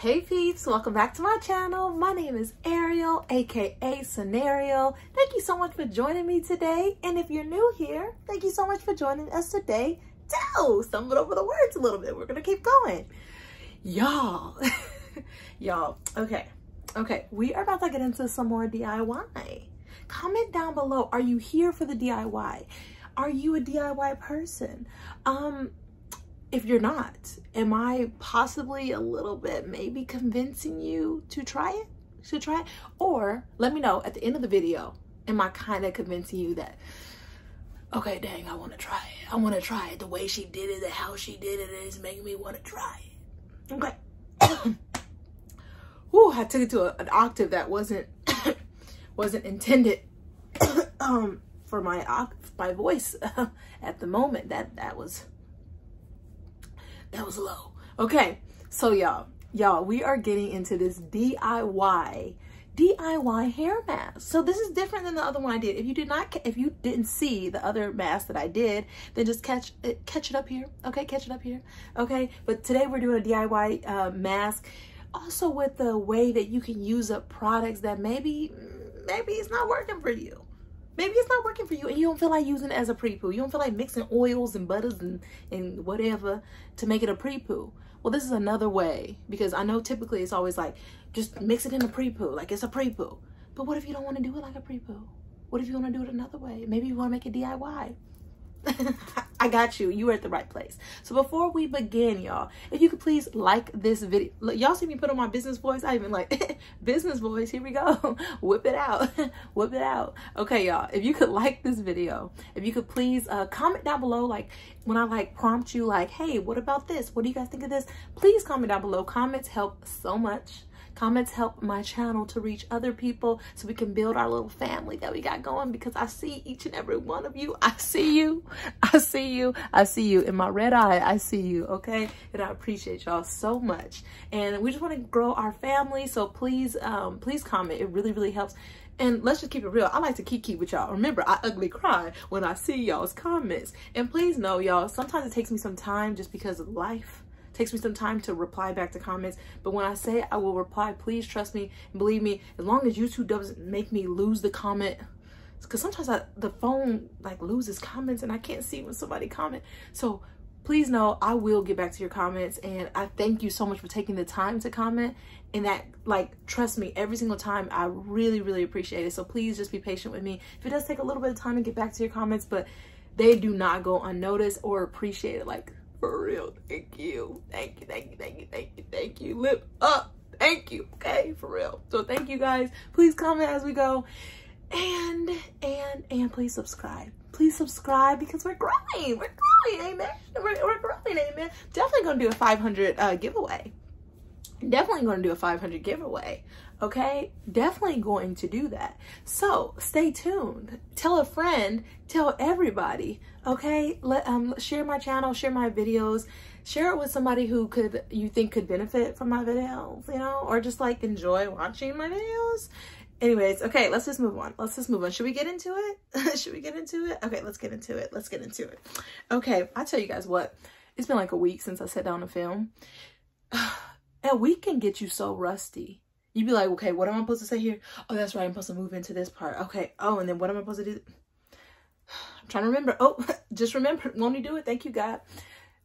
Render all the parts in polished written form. Hey peeps, welcome back to my channel. My name is Ariel, aka Scenariel. Thank you so much for joining me today. And if you're new here, thank you so much for joining us today too. Stumbled over the words a little bit. We're gonna keep going. Y'all, y'all, okay. We are about to get into some more DIY. Comment down below, are you here for the DIY? Are you a DIY person? If you're not, am I possibly a little bit maybe convincing you to try it? Or let me know at the end of the video, am I kind of convincing you that, okay, dang, I want to try it. I want to try it. The way she did it and how she did it is making me want to try it. Okay. Ooh, I took it to an octave that wasn't intended for my voice at the moment. That was low. Okay, so y'all, we are getting into this DIY hair mask. So this is different than the other one I did. If you didn't see the other mask that I did, then just catch it up here. Okay, catch it up here. Okay, but today we're doing a DIY mask, also with the way that you can use up products that maybe it's not working for you. Maybe it's not working for you and you don't feel like using it as a pre-poo. You don't feel like mixing oils and butters and whatever to make it a pre-poo. Well, this is another way, because I know typically it's always like, just mix it in a pre-poo, like it's a pre-poo. But what if you don't want to do it like a pre-poo? What if you want to do it another way? Maybe you want to make it DIY. I got you. You are at the right place. So before we begin, y'all, if you could please like this video. Y'all see me put on my business voice? I even like business voice. Here we go. Whip it out. Whip it out. Okay, y'all, if you could like this video, if you could please comment down below, like when I like prompt you, like, hey, what about this? What do you guys think of this? Please comment down below. Comments help so much. Comments help my channel to reach other people so we can build our little family that we got going, because I see each and every one of you. I see you. I see you. I see you. In my red eye, I see you, okay? And I appreciate y'all so much. And we just want to grow our family, so please, please comment. It really, really helps. And let's just keep it real. I like to kiki with y'all. Remember, I ugly cry when I see y'all's comments. And please know, y'all, sometimes it takes me some time just because of life. Takes me some time to reply back to comments, but when I say I will reply, please trust me and believe me. As long as YouTube doesn't make me lose the comment, because sometimes the phone like loses comments and I can't see when somebody comment. So please know I will get back to your comments, and I thank you so much for taking the time to comment. And that, like, trust me, every single time I really, really appreciate it. So please just be patient with me. If it does take a little bit of time to get back to your comments, but they do not go unnoticed or appreciated. Like, for real, thank you. Thank you, thank you, thank you, thank you, thank you. Lip up, thank you, okay, for real. So thank you guys, please comment as we go. And please subscribe. Please subscribe, because we're growing, amen. We're growing, amen. Definitely gonna do a 500 giveaway. Definitely gonna do a 500 giveaway, okay? Definitely going to do that. So stay tuned, tell a friend, tell everybody, okay? Share my channel, share my videos, share it with somebody who you think could benefit from my videos, you know, or just like enjoy watching my videos. Anyways, okay, let's just move on. Let's just move on. Should we get into it? Should we get into it? Okay, let's get into it. Let's get into it. Okay, I'll tell you guys what, it's been like a week since I sat down to film. A week can get you so rusty. You'd be like, okay, what am I supposed to say here? Oh, that's right, I'm supposed to move into this part. Okay, oh, and then what am I supposed to do? I'm trying to remember. Oh, just remember, won't you do it? Thank you, God.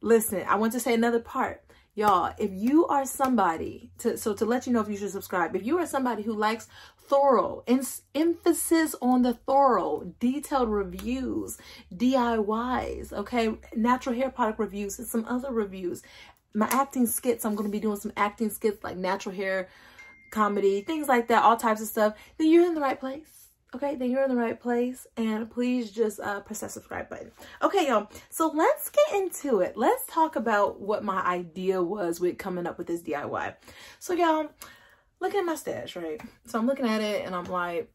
Listen, I want to say another part. Y'all, if you are somebody, to let you know if you should subscribe, if you are somebody who likes thorough, emphasis on the thorough, detailed reviews, DIYs, okay, natural hair product reviews and some other reviews, my acting skits, I'm going to be doing some acting skits like natural hair, comedy, things like that, all types of stuff, then you're in the right place, okay? Then you're in the right place, and please just press that subscribe button. Okay, y'all, so let's get into it. Let's talk about what my idea was with coming up with this DIY. So, y'all, look at my stash, right? So I'm looking at it, and I'm like,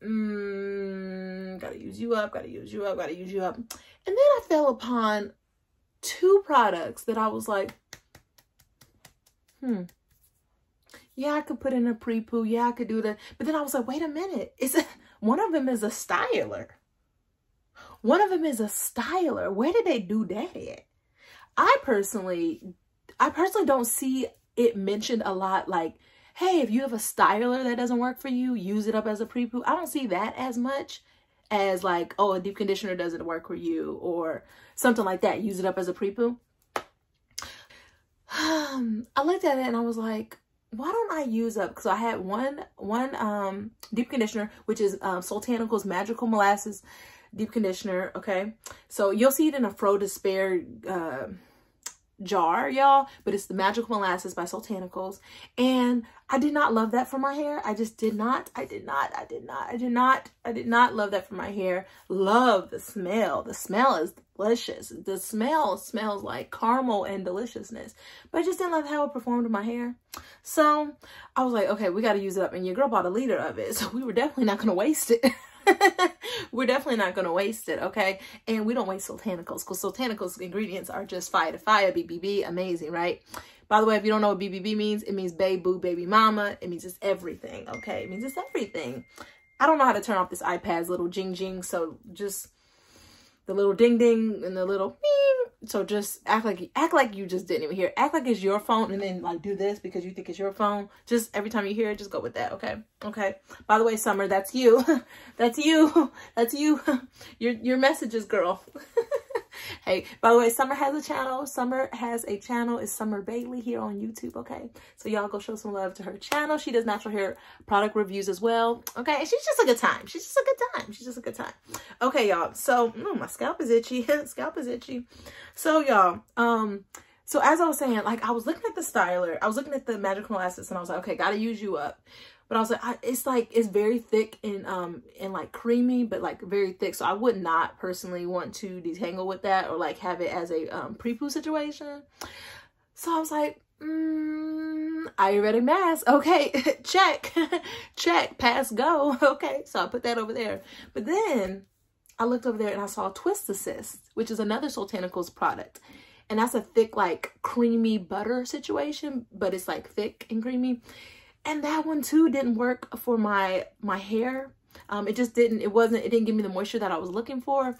gotta use you up, gotta use you up, gotta use you up. And then I fell upon two products that I was like, yeah, I could put in a pre-poo. Yeah, I could do that. But then I was like, wait a minute. One of them is a styler. One of them is a styler. Where did they do that at? I personally don't see it mentioned a lot like, hey, if you have a styler that doesn't work for you, use it up as a pre-poo. I don't see that as much as like, oh, a deep conditioner doesn't work for you or something like that. Use it up as a pre-poo. I looked at it and I was like, why don't I use up? So I had one deep conditioner, which is Soultanicals Magical Molasses Deep Conditioner. Okay, so you'll see it in a Fro Despair jar, y'all, but it's the Magical Molasses by Soultanicals, and I did not love that for my hair. I just did not. I did not love that for my hair. Love the smell. The smell is delicious. The smell smells like caramel and deliciousness, but I just didn't love how it performed in my hair. So I was like, okay, we got to use it up, and your girl bought a liter of it, so we were definitely not going to waste it. We're definitely not going to waste it, okay? And we don't waste Soultanicals because Soultanicals ingredients are just fire to fire, BBB, amazing, right? By the way, if you don't know what BBB means, it means babe, boo, baby mama. It means it's everything, okay? It means it's everything. I don't know how to turn off this iPad's little jing jing, so just the little ding ding and the little ping. So just act like you just didn't even hear it. Act like it's your phone and then like do this because you think it's your phone. Just every time you hear it, just go with that, okay? Okay. By the way, Summer, that's you. That's you. That's you. Your messages, girl. Hey, by the way, Summer has a channel. Summer has a channel. It's Summer Bailey here on YouTube, okay? So y'all go show some love to her channel. She does natural hair product reviews as well, okay? And she's just a good time. She's just a good time. She's just a good time. Okay, y'all. So, my scalp is itchy. Scalp is itchy. So, y'all, so as I was saying, like, I was looking at the styler. I was looking at the Magical Molasses, and I was like, okay, gotta use you up. But I was like, it's like, it's very thick and like creamy, but like very thick. So I would not personally want to detangle with that or like have it as a pre-poo situation. So I was like, Ayurvedic mask. Okay, check, check, pass, go. Okay, so I put that over there. But then I looked over there and I saw Twist Assist, which is another Soultanicals product. And that's a thick, like creamy butter situation, but it's like thick and creamy. And that one too didn't work for my hair. It just didn't, it didn't give me the moisture that I was looking for.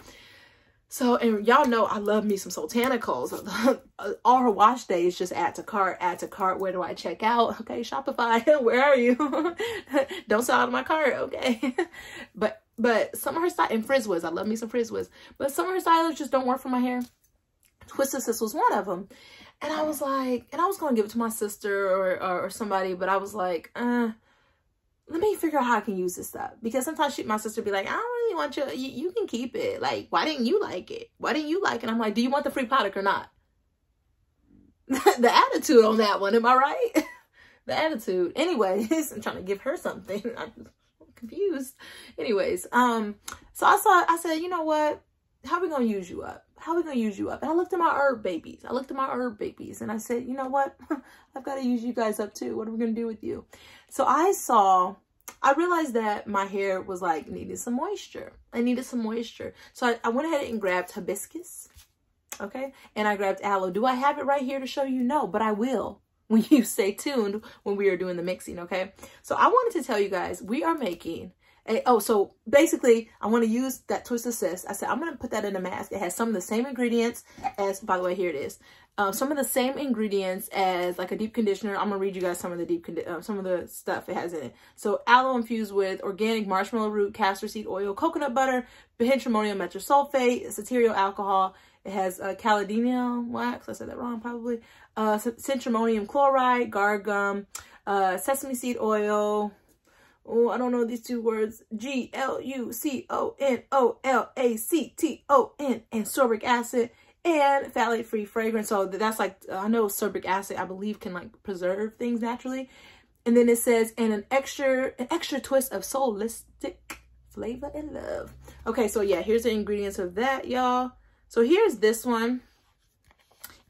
So, and y'all know I love me some Soultanicals. All her wash days just add to cart, add to cart. Where do I check out? Okay, Shopify, where are you? Don't sell out of my cart, okay? But some of her style, and Frizz Wiz, I love me some Frizz Wiz. But some of her stylers just don't work for my hair. Twist Assist was one of them. And I was like, and I was going to give it to my sister or somebody, but I was like, let me figure out how I can use this stuff. Because sometimes my sister would be like, I don't really want you can keep it. Like, why didn't you like it? Why didn't you like it? And I'm like, do you want the free product or not? The attitude on that one, am I right? The attitude. Anyways, I'm trying to give her something. I'm confused. Anyways, so I said, you know what? How are we going to use you up? How are we going to use you up? And I looked at my herb babies. I looked at my herb babies and I said, you know what? I've got to use you guys up too. What are we going to do with you? So I realized that my hair was like, needed some moisture. I needed some moisture. So I went ahead and grabbed hibiscus. Okay. And I grabbed aloe. Do I have it right here to show you? No, but I will when you stay tuned when we are doing the mixing. Okay. So I wanted to tell you guys, we are making so basically, I want to use that Twist Assist. I said, I'm going to put that in a mask. It has some of the same ingredients as, by the way, here it is. Some of the same ingredients as like a deep conditioner. I'm going to read you guys some of the some of the stuff it has in it. So aloe infused with organic marshmallow root, castor seed oil, coconut butter, bihidromonium metasulfate, ceteriol alcohol. It has caladium wax. I said that wrong probably. Centrimonium chloride, gargum, sesame seed oil. Oh, I don't know these two words. Gluconolacton and sorbic acid and phthalate-free fragrance. So that's like, I know sorbic acid, I believe, can like preserve things naturally. And then it says, and an extra twist of soulistic flavor and love. Okay, so yeah, here's the ingredients of that, y'all. So here's this one.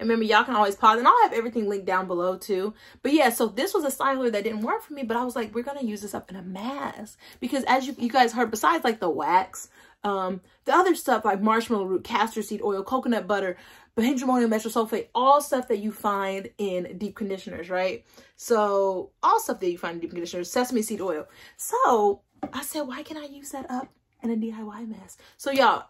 And remember, y'all can always pause, and I'll have everything linked down below too. But yeah, so this was a styler that didn't work for me, but I was like, we're going to use this up in a mask. Because as you guys heard, besides like the wax, the other stuff like marshmallow root, castor seed oil, coconut butter, bihidromonium metasulfate, all stuff that you find in deep conditioners, right? So all stuff that you find in deep conditioners, sesame seed oil. So I said, why can't I use that up and a DIY mask. So y'all,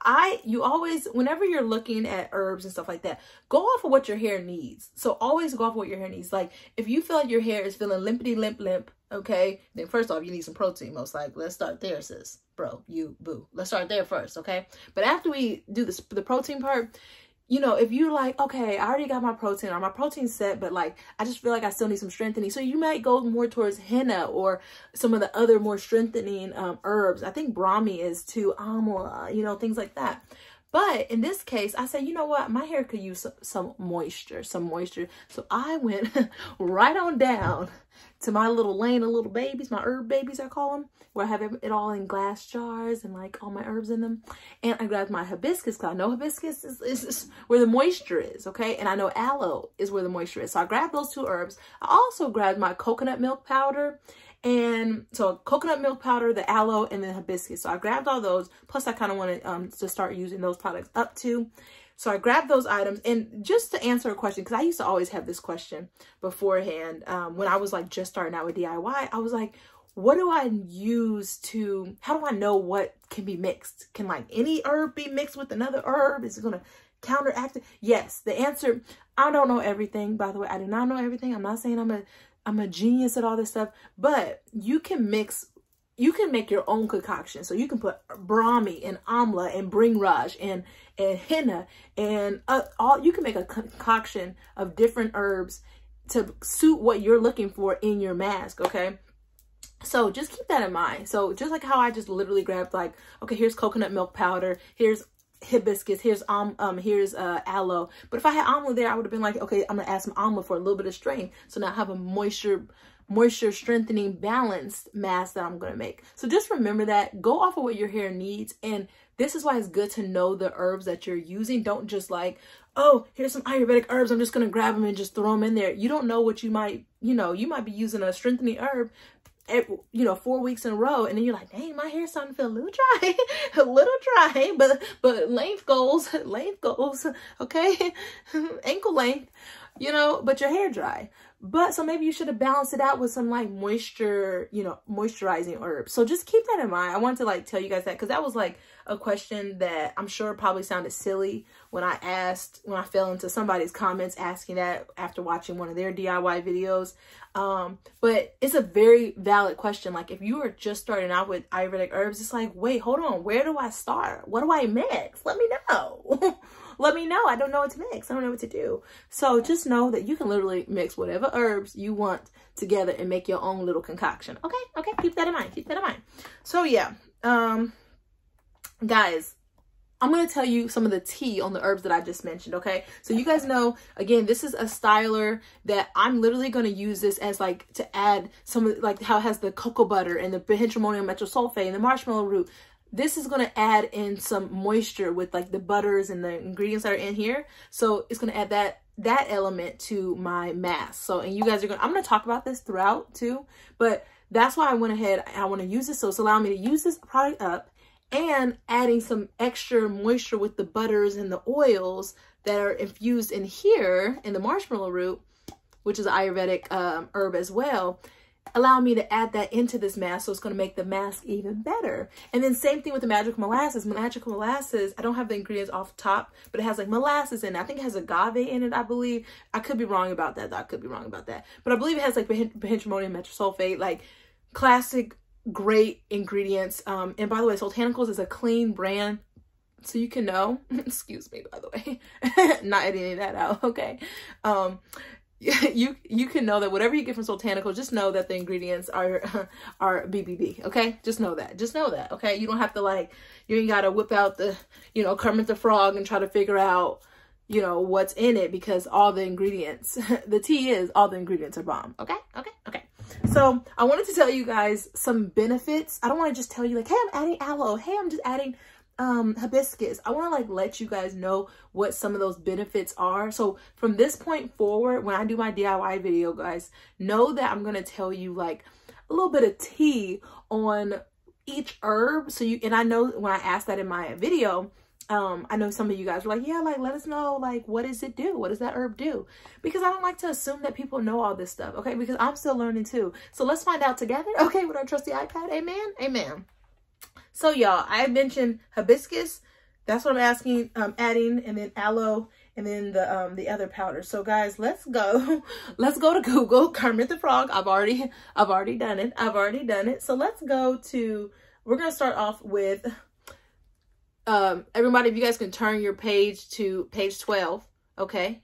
you always, whenever you're looking at herbs and stuff like that, go off of what your hair needs. So always go off of what your hair needs. Like if you feel like your hair is feeling limpity limp, okay, then first off, you need some protein most likely. Let's start there, sis, bro, you, boo. Let's start there first, okay? But after we do this, the protein part, you know, if you're like, okay, I already got my protein or my protein set, but like, I just feel like I still need some strengthening. So you might go more towards henna or some of the other more strengthening herbs. I think brahmi is too, amla, you know, things like that. But in this case, I say, you know what? My hair could use some moisture. So I went right on down to my little lane of little babies, my herb babies, I call them, where I have it all in glass jars and like all my herbs in them. And I grabbed my hibiscus, because I know hibiscus is where the moisture is, okay? And I know aloe is where the moisture is. So I grabbed those two herbs. I also grabbed my coconut milk powder. And so coconut milk powder, the aloe, and then hibiscus. So I grabbed all those. Plus I kind of wanted to start using those products up too. So I grabbed those items, and just to answer a question, because I used to always have this question beforehand when I was like just starting out with DIY, I was like, what do I use to, how do I know what can be mixed? Can like any herb be mixed with another herb? Is it going to counteract it? Yes, the answer, I don't know everything, by the way. I do not know everything. I'm not saying I'm a genius at all this stuff, but you can mix. You can make your own concoction. So you can put brahmi and amla and bringraj and henna and all. You can make a concoction of different herbs to suit what you're looking for in your mask, okay? So just keep that in mind. So just like how I just literally grabbed like, okay, here's coconut milk powder, here's hibiscus, here's aloe. But if I had amla there, I would have been like, okay, I'm gonna add some amla for a little bit of strength. So now I have a moisture strengthening balanced mask that I'm gonna make. So just remember that, go off of what your hair needs. And this is why it's good to know the herbs that you're using. Don't just like, oh, here's some Ayurvedic herbs, I'm just gonna grab them and just throw them in there. You don't know what you might, you know, you might be using a strengthening herb, you know, 4 weeks in a row, and then you're like, dang, my hair's starting to feel a little dry, but length goals, okay, ankle length, you know, but your hair dry. But so maybe you should have balanced it out with some like moisture, you know, moisturizing herbs. So just keep that in mind. I wanted to like tell you guys that, because that was like a question that I'm sure probably sounded silly when I asked, when I fell into somebody's comments asking that after watching one of their DIY videos. But it's a very valid question. Like if you are just starting out with Ayurvedic herbs, it's like, wait, hold on, where do I start? What do I mix? Let me know. Let me know. I don't know what to mix. I don't know what to do. So just know that you can literally mix whatever herbs you want together and make your own little concoction. Okay. Okay. Keep that in mind. Keep that in mind. So yeah, guys, I'm going to tell you some of the tea on the herbs that I just mentioned. Okay. So you guys know, again, this is a styler that I'm literally going to use this as like to add some of like how it has the cocoa butter and the bihindramonium methylsulfate and the marshmallow root. This is going to add in some moisture with like the butters and the ingredients that are in here. So it's going to add that element to my mask. So, and you guys are going to, I'm going to talk about this throughout too, but that's why I went ahead and I want to use this. So it's allowing me to use this product up and adding some extra moisture with the butters and the oils that are infused in here in the marshmallow root, which is an Ayurvedic herb as well. Allow me to add that into this mask, so it's going to make the mask even better. And then same thing with the magical molasses. I don't have the ingredients off top, but it has like molasses in it. I think it has agave in it, I believe. I could be wrong about that, but I believe it has like bihindramonium methylsulfate, like classic great ingredients. And by the way, Soultanicals is a clean brand, so you can know, excuse me, by the way, not editing that out, okay? You can know that whatever you get from Soultanicals, just know that the ingredients are BBB, okay? Just know that, okay? You don't have to like, you ain't gotta whip out the, you know, Kermit the Frog and try to figure out, you know, what's in it, because all the ingredients, the tea is all the ingredients are bomb, okay? So I wanted to tell you guys some benefits. I don't want to just tell you like, hey, I'm adding aloe, hey, I'm just adding hibiscus. I want to like let you guys know what some of those benefits are. So from this point forward, when I do my DIY video, guys, know that I'm going to tell you like a little bit of tea on each herb. So you, and I know when I asked that in my video, I know some of you guys were like, yeah, like let us know, like what does it do, what does that herb do? Because I don't like to assume that people know all this stuff, okay? Because I'm still learning too. So let's find out together, okay, with our trusty iPad. Amen So y'all, I mentioned hibiscus. That's what I'm asking, adding, and then aloe, and then the other powder. So guys, let's go to Google. Kermit the Frog. I've already done it. So let's go to, we're gonna start off with, everybody, if you guys can turn your page to page 12, okay?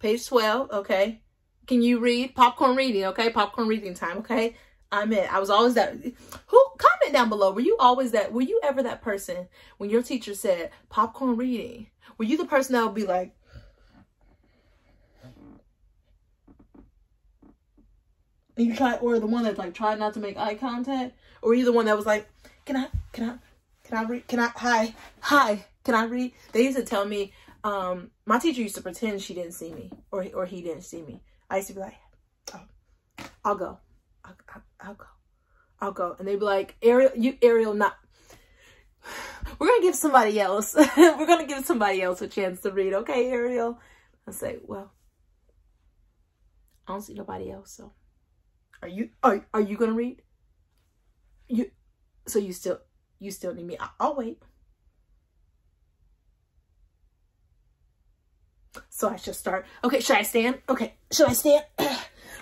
Page 12, okay? Can you read? Popcorn reading, okay? Popcorn reading time, okay? I'm in. I was always that. Who, comment down below. Were you always that? Were you ever that person when your teacher said popcorn reading? Were you the person that would be like, and you try, or the one that like tried not to make eye contact, or you the one that was like, can I read? They used to tell me, my teacher used to pretend she didn't see me, or he didn't see me. I used to be like, oh, I'll go. And they'd be like, Ariel, not. We're going to give somebody else. We're going to give somebody else a chance to read. Okay, Ariel. I say, well, I don't see nobody else. So are you going to read? So you still need me. I'll wait. So I should start. Okay. Should I stand? Okay. Should I stand?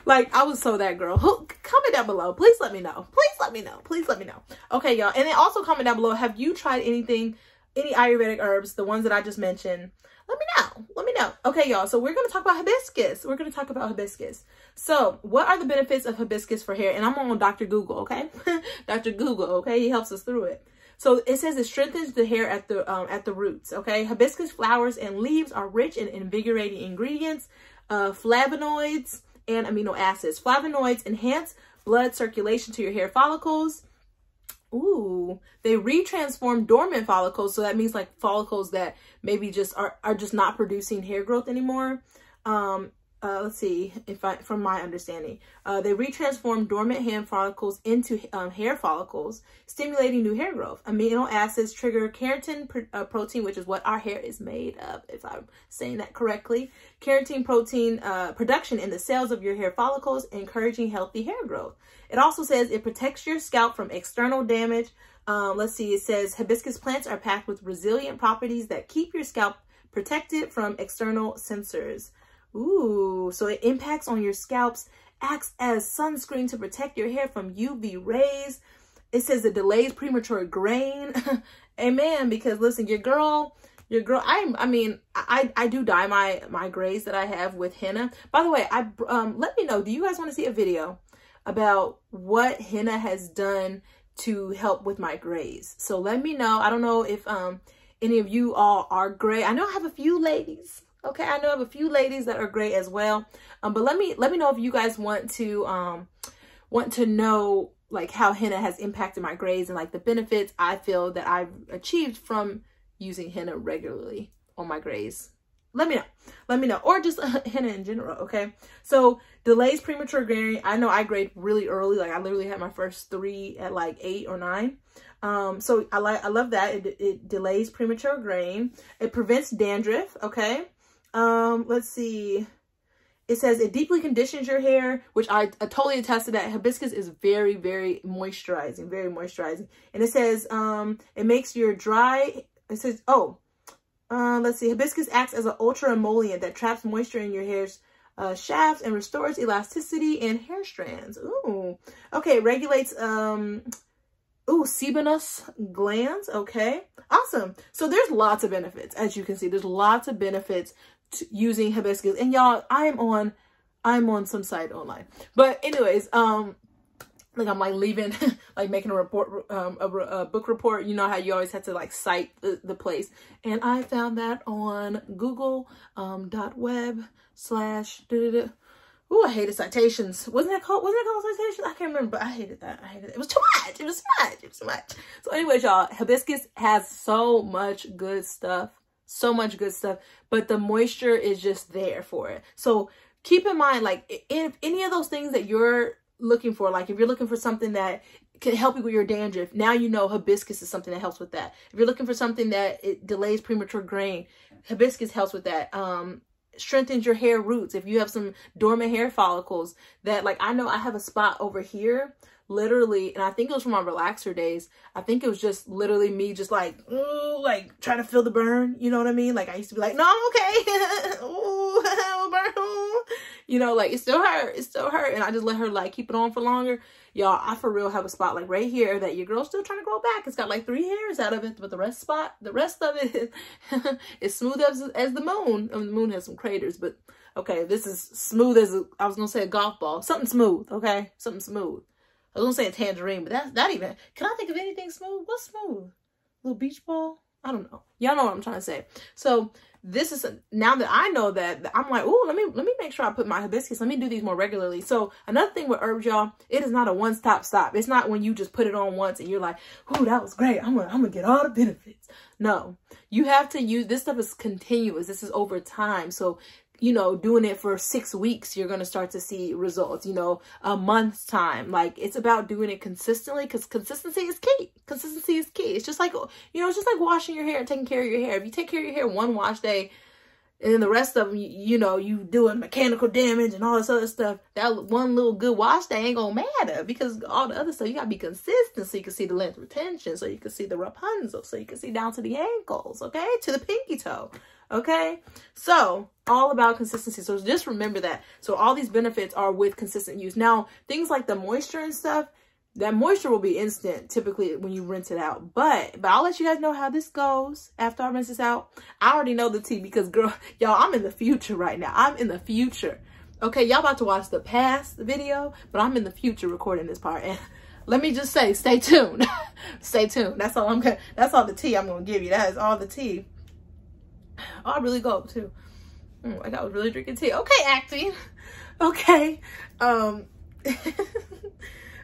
Like, I was so that girl. Who, comment down below. Please let me know. Please let me know. Please let me know. Okay, y'all. And then also comment down below. Have you tried anything, any Ayurvedic herbs, the ones that I just mentioned? Let me know. Let me know. Okay, y'all. So we're going to talk about hibiscus. We're going to talk about hibiscus. So what are the benefits of hibiscus for hair? And I'm on Dr. Google, okay? Dr. Google, okay? He helps us through it. So it says it strengthens the hair at the roots, okay? Hibiscus flowers and leaves are rich in invigorating ingredients, flavonoids, and amino acids. Flavonoids enhance blood circulation to your hair follicles. Ooh, they retransform dormant follicles. So that means like follicles that maybe just are just not producing hair growth anymore. Let's see if I, from my understanding, they retransform dormant hand follicles into hair follicles, stimulating new hair growth. Amino acids trigger keratin protein, which is what our hair is made of, if I'm saying that correctly. Keratin protein production in the cells of your hair follicles, encouraging healthy hair growth. It also says it protects your scalp from external damage. Let's see, it says hibiscus plants are packed with resilient properties that keep your scalp protected from external sensors. Ooh, so it impacts on your scalps, acts as sunscreen to protect your hair from UV rays. It says it delays premature graying. Amen, because listen, your girl, I mean, I do dye my grays that I have with henna. By the way, let me know, do you guys want to see a video about what henna has done to help with my grays? So let me know. I don't know if any of you all are gray. I know I have a few ladies. Okay, I know I have a few ladies that are great as well, but let me know if you guys want to know like how henna has impacted my grays and like the benefits I feel that I've achieved from using henna regularly on my grays. Let me know, or just henna in general. Okay, so delays premature graying. I know I grayed really early, like I literally had my first three at like 8 or 9. So I love that it delays premature graying. It prevents dandruff. Okay. Let's see. It says it deeply conditions your hair, which I totally attested that hibiscus is very, very moisturizing, very moisturizing. And it says, it makes your dry, it says, let's see. Hibiscus acts as an ultra emollient that traps moisture in your hair's shafts and restores elasticity in hair strands. Ooh. Okay. Regulates, ooh, sebinous glands. Okay. Awesome. So there's lots of benefits. As you can see, there's lots of benefits using hibiscus. And y'all, I'm on some site online, but anyways, like I'm like leaving, like making a report, a book report. You know how you always have to like cite the place, and I found that on Google .web/ Ooh, I hated citations. Wasn't that called citations? I can't remember, but I hated that. It was too much. It was too much. So anyways, y'all, hibiscus has so much good stuff. But the moisture is just there for it. So keep in mind, like, if any of those things that you're looking for, like if you're looking for something that can help you with your dandruff, now you know hibiscus is something that helps with that. If you're looking for something that it delays premature graying, hibiscus helps with that. strengthens your hair roots. If you have some dormant hair follicles that, like, I know I have a spot over here, literally, and I think it was from my relaxer days. I think it was just literally me just like, ooh, like trying to feel the burn. You know what I mean? Like I used to be like, no, I'm okay. Ooh, burn, ooh. You know, like it still hurt. It still hurt. And I just let her like keep it on for longer. Y'all, I for real have a spot like right here that your girl's still trying to grow back. It's got like 3 hairs out of it, but the rest of it is smooth as the moon. I mean, the moon has some craters, but okay, this is smooth as a, I was gonna say a golf ball. Something smooth, okay? Something smooth. I was gonna say a tangerine, but that's not even. Can I think of anything smooth? What's smooth? A little beach ball? I don't know. Y'all know what I'm trying to say. So this is a, now that I know that, I'm like, ooh, let me make sure I put my hibiscus. Let me do these more regularly. So another thing with herbs, y'all, it is not a one-stop stop. It's not when you just put it on once and you're like, ooh, that was great. I'm gonna get all the benefits. No, you have to use this stuff is continuous. This is over time. So you know, doing it for 6 weeks, you're going to start to see results, you know, a month's time. Like, it's about doing it consistently because consistency is key. Consistency is key. It's just like, you know, it's just like washing your hair and taking care of your hair. If you take care of your hair one wash day and then the rest of them, you know, you doing mechanical damage and all this other stuff, that one little good wash day ain't going to matter because all the other stuff, you got to be consistent so you can see the length retention, so you can see the Rapunzel, so you can see down to the ankles, okay, to the pinky toe. Okay, so all about consistency. So just remember that. So all these benefits are with consistent use. Now, things like the moisture and stuff, that moisture will be instant typically when you rinse it out. But I'll let you guys know how this goes after I rinse this out. I already know the tea because, girl, y'all, I'm in the future right now. I'm in the future. Okay, y'all about to watch the past video, but I'm in the future recording this part. And let me just say, stay tuned. Stay tuned. That's all I'm gonna, that's all the tea I'm gonna give you. That is all the tea. Oh, I really go up too. Like I was really drinking tea. Okay, acting. Okay. I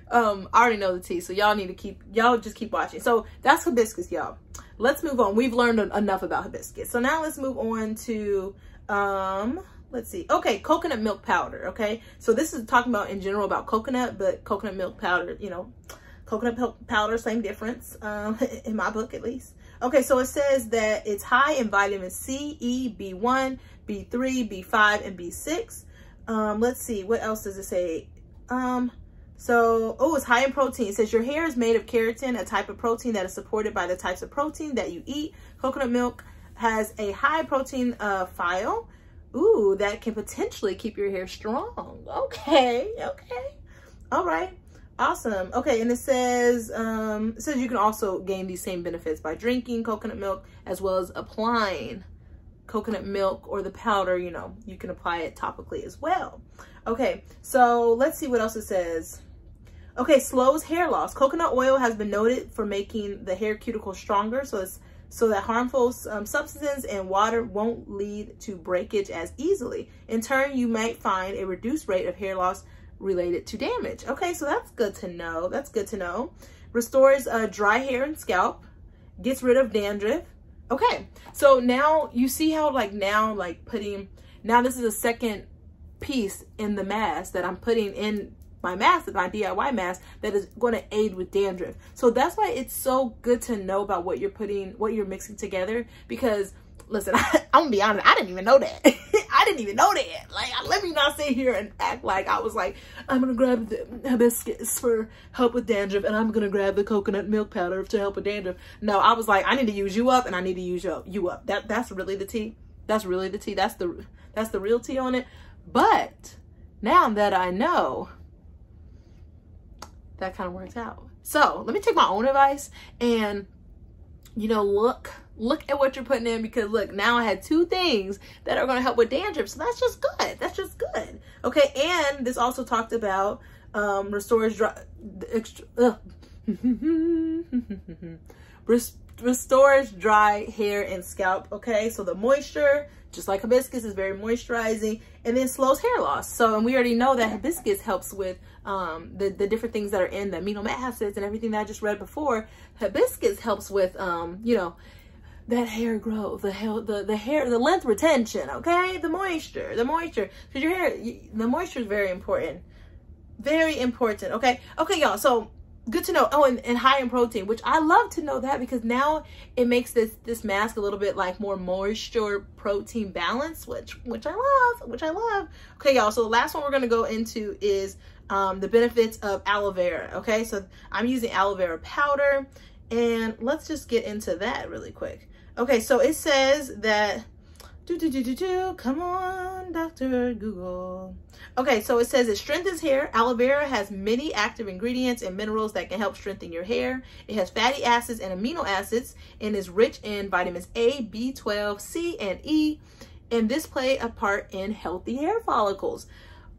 already know the tea, so y'all need to keep, y'all just keep watching. So that's hibiscus, y'all. Let's move on. We've learned enough about hibiscus. So now let's move on to, let's see. Okay, coconut milk powder, okay? So this is talking about in general about coconut, but coconut milk powder, you know, coconut powder, same difference, in my book at least. Okay, so it says that it's high in vitamin C, E, B1, B3, B5, and B6. Let's see, what else does it say? It's high in protein. It says your hair is made of keratin, a type of protein that is supported by the types of protein that you eat. Coconut milk has a high protein file. Ooh, that can potentially keep your hair strong. Okay, okay, all right. Awesome. Okay, and it says you can also gain these same benefits by drinking coconut milk as well as applying coconut milk or the powder, you know, you can apply it topically as well. Okay, so let's see what else it says. Okay, slows hair loss. Coconut oil has been noted for making the hair cuticle stronger, so that harmful substances and water won't lead to breakage as easily. In turn, you might find a reduced rate of hair loss related to damage. Okay, so that's good to know. That's good to know. Restores dry hair and scalp, gets rid of dandruff. Okay, so now you see how like now like putting, now this is a second piece in the mask that I'm putting in my mask, my DIY mask, that is going to aid with dandruff. So that's why it's so good to know about what you're putting, what you're mixing together, because listen, I'm gonna be honest, I didn't even know that. I didn't even know that. Like, let me not sit here and act like I was like, I'm gonna grab the hibiscus for help with dandruff and I'm gonna grab the coconut milk powder to help with dandruff. No, I was like, I need to use you up and I need to use you up. That's really the tea. That's really the tea. That's the real tea on it. But now that I know, that kind of works out. So let me take my own advice and, you know, look at what you're putting in, because look, now I had 2 things that are going to help with dandruff. So that's just good. That's just good. Okay. And this also talked about, restores dry, restores dry hair and scalp. Okay. So the moisture, just like hibiscus, is very moisturizing, and then slows hair loss. So, and we already know that hibiscus helps with, the different things that are in the amino acids and everything that I just read before. Hibiscus helps with, you know, that hair growth, the length retention, okay? The moisture, because your hair, the moisture is very important. Very important, okay? Okay, y'all, so good to know. Oh, and high in protein, which I love to know that, because now it makes this mask a little bit like more moisture protein balance, which I love. Okay, y'all, so the last one we're going to go into is the benefits of aloe vera. Okay, so I'm using aloe vera powder, and let's just get into that really quick. Okay, so it says that come on, Dr. Google. Okay, so it says it strengthens hair. Aloe vera has many active ingredients and minerals that can help strengthen your hair. It has fatty acids and amino acids and is rich in vitamins A, B12, C, and E. And this play a part in healthy hair follicles.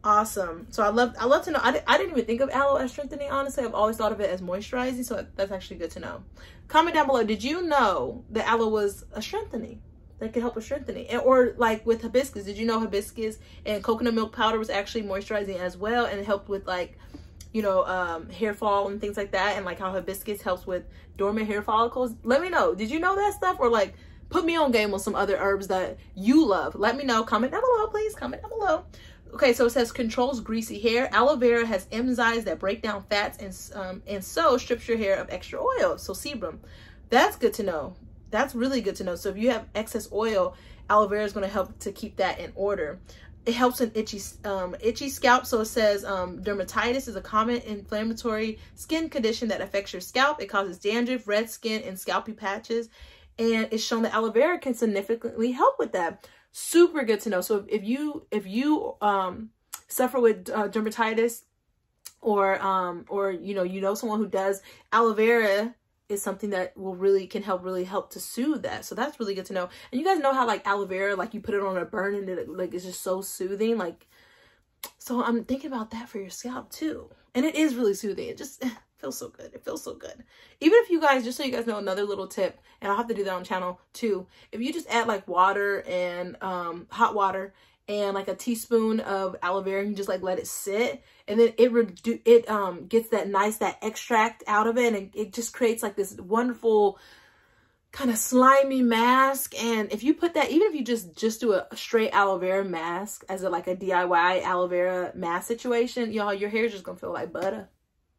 Awesome. So I love to know. I didn't even think of aloe as strengthening, honestly. I've always thought of it as moisturizing, so that's actually good to know. Comment down below, did you know that aloe was a strengthening? That could help with strengthening. And, or like with hibiscus, did you know hibiscus and coconut milk powder was actually moisturizing as well, and it helped with, like, you know, hair fall and things like that, and like how hibiscus helps with dormant hair follicles? Let me know. Did you know that stuff? Or like put me on game on some other herbs that you love. Let me know. Comment down below, please. Comment down below. Okay, so it says controls greasy hair. Aloe vera has enzymes that break down fats and so strips your hair of extra oil, so sebum. That's good to know. That's really good to know. So if you have excess oil, aloe vera is going to help to keep that in order. It helps an itchy scalp. So it says dermatitis is a common inflammatory skin condition that affects your scalp. It causes dandruff, red skin, and scalpy patches. And it's shown that aloe vera can significantly help with that. Super good to know. So if you suffer with dermatitis, or you know someone who does, aloe vera is something that will really help to soothe that. So that's really good to know. And you guys know how, like, aloe vera, like, you put it on a burn and it, like, it's just so soothing. Like, so I'm thinking about that for your scalp too. And it is really soothing. It just feels so good. It feels so good. Even if you guys, just so you guys know, another little tip, and I'll have to do that on channel too, if you just add like water and hot water and like a teaspoon of aloe vera, and you just like let it sit, and then it gets that extract out of it, and it just creates like this wonderful kind of slimy mask. And if you put that, even if you just do a straight aloe vera mask as a DIY aloe vera mask situation, y'all, your hair's just gonna feel like butter.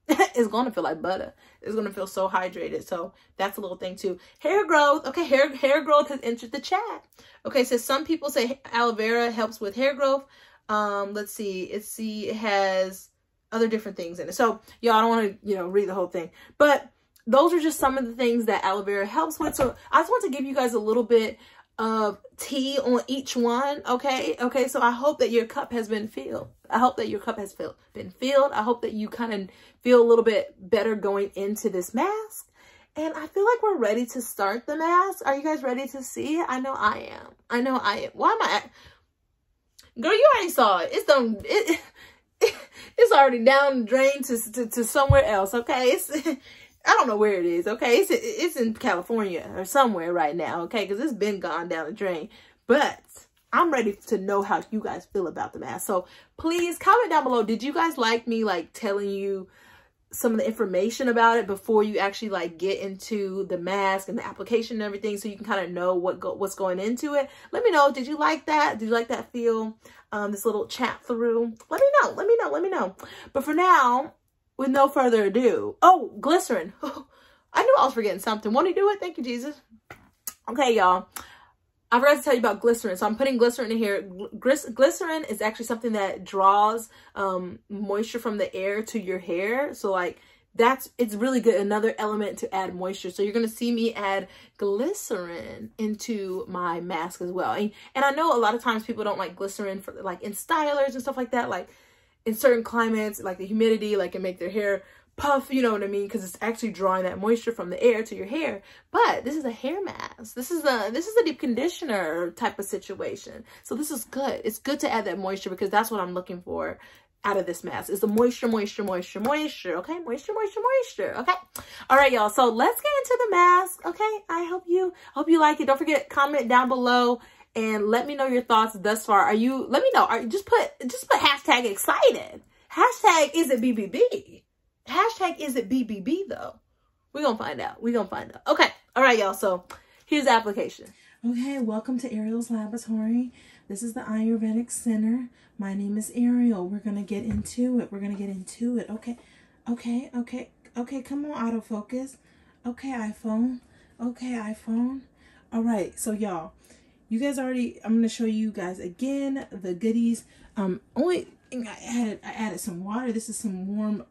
It's gonna feel like butter. It's gonna feel so hydrated. So that's a little thing too. Hair growth. Okay, hair growth has entered the chat. Okay, so some people say aloe vera helps with hair growth. Let's see. It has other different things in it. So y'all, I don't want to read the whole thing, but those are just some of the things that aloe vera helps with. So I just want to give you guys a little bit of tea on each one. Okay, so I hope that your cup has been filled. I hope that your cup has been filled. I hope that you kind of feel a little bit better going into this mask. And I feel like we're ready to start the mask. Are you guys ready to see it? I know I am. I know I am. Why am I? Girl, you already saw it. It's done. It's already down the drain to somewhere else. Okay, I don't know where it is, okay? It's in California or somewhere right now, okay? Because it's been gone down the drain. But I'm ready to know how you guys feel about the mask. So please comment down below. Did you guys like me, like, telling you some of the information about it before you actually, like, get into the mask and the application and everything, so you can kind of know what's going into it? Let me know. Did you like that? Did you like that feel? This little chat through? Let me know. Let me know. Let me know. But for now, with no further ado, oh, glycerin. I knew I was forgetting something. Won't he do it? Thank you, Jesus. Okay, y'all. I forgot to tell you about glycerin. So I'm putting glycerin in here. Glycerin is actually something that draws moisture from the air to your hair. So, like, it's really good. Another element to add moisture. So you're going to see me add glycerin into my mask as well. And I know a lot of times people don't like glycerin for, like, in stylers and stuff like that. Like, in certain climates, like the humidity, like, it make their hair puff, you know what I mean? Because it's actually drawing that moisture from the air to your hair. But this is a hair mask. This is a deep conditioner type of situation. So this is good. It's good to add that moisture, because that's what I'm looking for out of this mask. It's the moisture, okay? Moisture, okay? All right, y'all. So let's get into the mask, okay? I hope you like it. Don't forget, comment down below and let me know your thoughts thus far. Let me know. Just put hashtag excited. Hashtag is it BBB? Hashtag is it BBB though? We're going to find out. We're going to find out. Okay. All right, y'all. So here's the application. Okay. Welcome to Ariel's Laboratory. This is the Ayurvedic Center. My name is Ariel. We're going to get into it. Okay. Okay, come on, autofocus. Okay, iPhone. Okay, iPhone. All right, so y'all, you guys already, I'm going to show you guys again the goodies. Only thing I added some water. This is some warm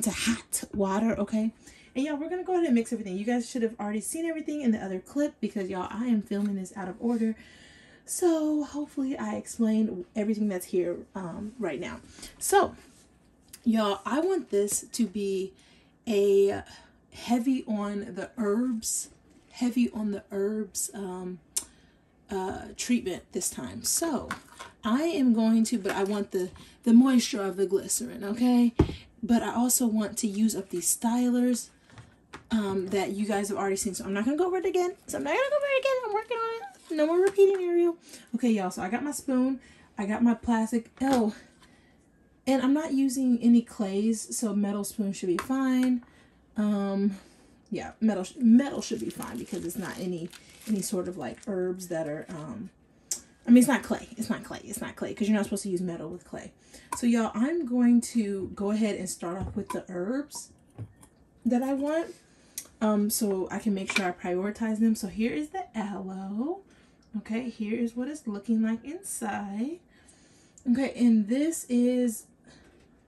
to hot water, okay? And y'all, we're going to go ahead and mix everything. You guys should have already seen everything in the other clip because y'all, I am filming this out of order. So hopefully I explained everything that's here right now. So y'all, I want this to be a heavy on the herbs treatment this time. So I am going to, but I want the moisture of the glycerin, okay? But I also want to use up these stylers that you guys have already seen. So I'm not going to go over it again. I'm working on it. No more repeating, Ariel. Okay, y'all. So I got my spoon. I got my plastic. Oh, and I'm not using any clays, so metal spoon should be fine. Yeah, metal should be fine because it's not any sort of like herbs that are, I mean, it's not clay because you're not supposed to use metal with clay. So y'all, I'm going to go ahead and start off with the herbs that I want, so I can make sure I prioritize them. So here is the aloe. Okay, here is what it's looking like inside. Okay, and this is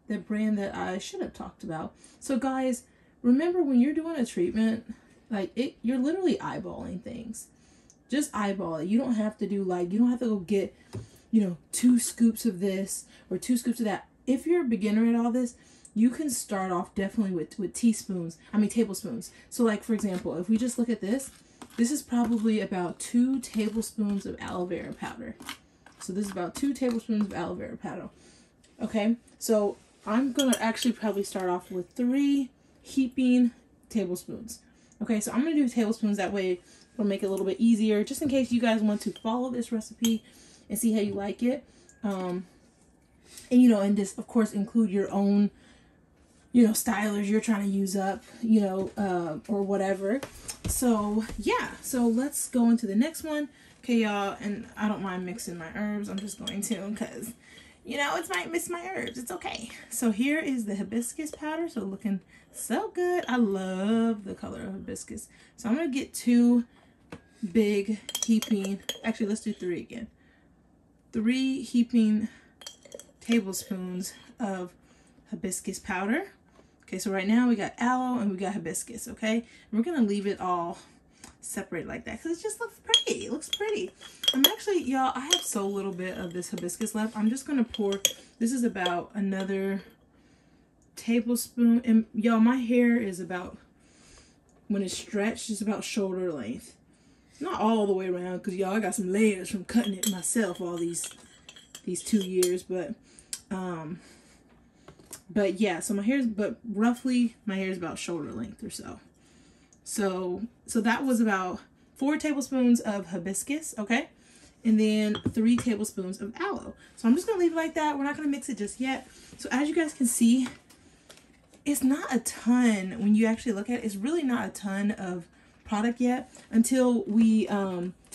the brand that I should have talked about. So guys, remember when you're doing a treatment, like you're literally eyeballing things. Just eyeball it. You don't have to do like, you don't have to go get, you know, 2 scoops of this or 2 scoops of that. If you're a beginner at all this, you can start off definitely with teaspoons, I mean tablespoons. So like for example, if we just look at this, this is probably about 2 tablespoons of aloe vera powder. So this is about 2 tablespoons of aloe vera powder. Okay, so I'm gonna actually probably start off with 3 heaping tablespoons. Okay, so I'm gonna do tablespoons, that way it'll make it a little bit easier, just in case you guys want to follow this recipe and see how you like it. And you know, and this of course include your own, you know, stylers you're trying to use up, you know, or whatever. So yeah, so let's go into the next one. Okay y'all, and I don't mind mixing my herbs, I'm just going to, because you know, it's my herbs, it's okay. So here is the hibiscus powder, so looking so good. I love the color of hibiscus. So I'm gonna get 2 big heaping, actually let's do 3 again. 3 heaping tablespoons of hibiscus powder. Okay, so right now we got aloe and we got hibiscus, okay? And we're gonna leave it all separate like that because it just looks pretty. It looks pretty. I'm actually, y'all, I have so little bit of this hibiscus left. I'm just gonna pour, this is about another tablespoon, and y'all, my hair is about, when it's stretched, it's about shoulder length, not all the way around, because y'all, I got some layers from cutting it myself all these 2 years, but yeah, so my hair's, but roughly my hair is about shoulder length or so. So that was about 4 tablespoons of hibiscus, okay? And then 3 tablespoons of aloe. So I'm just gonna leave it like that. We're not gonna mix it just yet. So as you guys can see, it's not a ton, when you actually look at it, it's really not a ton of product yet until we,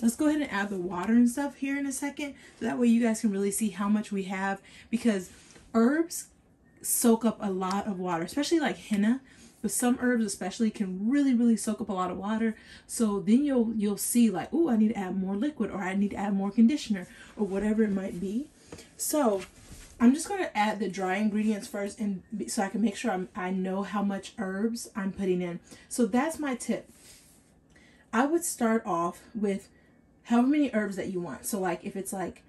let's go ahead and add the water and stuff here in a second. So that way you guys can really see how much we have, because herbs soak up a lot of water, especially like henna. But some herbs especially can really soak up a lot of water. So then you'll see like, oh, I need to add more liquid, or I need to add more conditioner, or whatever it might be. So I'm just going to add the dry ingredients first, and so I can make sure I know how much herbs I'm putting in. So that's my tip. I would start off with however many herbs that you want. So like if it's like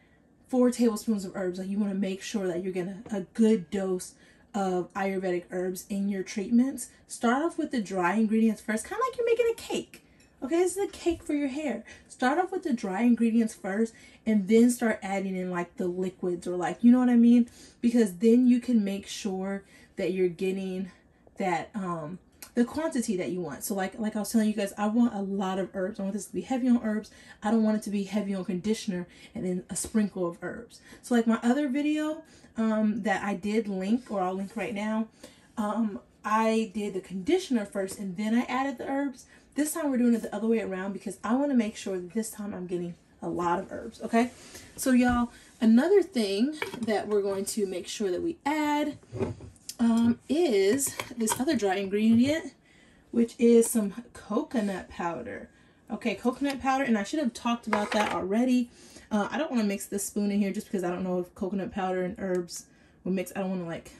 4 tablespoons of herbs, like you want to make sure that you're getting a good dose of Ayurvedic herbs in your treatments. Start off with the dry ingredients first, kind of like you're making a cake. Okay, this is a cake for your hair. Start off with the dry ingredients first, and then start adding in like the liquids, or like, you know what I mean? Because then you can make sure that you're getting that, the quantity that you want. So like I was telling you guys, I want a lot of herbs. I want this to be heavy on herbs. I don't want it to be heavy on conditioner and then a sprinkle of herbs. So like my other video that I did link, or I'll link right now, I did the conditioner first and then I added the herbs. This time we're doing it the other way around, because I want to make sure that this time I'm getting a lot of herbs, okay? So y'all, another thing that we're going to make sure that we add is this other dry ingredient, which is some coconut powder. Okay, coconut powder, and I should have talked about that already. I don't want to mix this spoon in here just because I don't know if coconut powder and herbs will mix. I don't want to like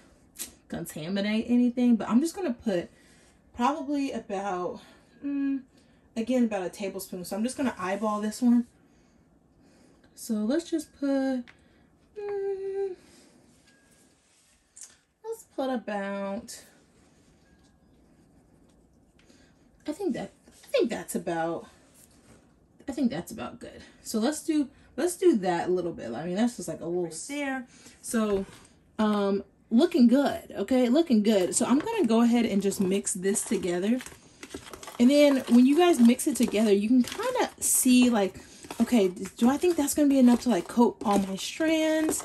contaminate anything, but I'm just going to put probably about, again, about a tablespoon. So I'm just going to eyeball this one. So let's just put, let's put about, I think that's about good. So let's do that a little bit. I mean, that's just like a little there. So looking good. Okay, looking good. So I'm gonna go ahead and just mix this together, and then when you guys mix it together, you can kind of see like, okay, do I think that's gonna be enough to like coat all my strands?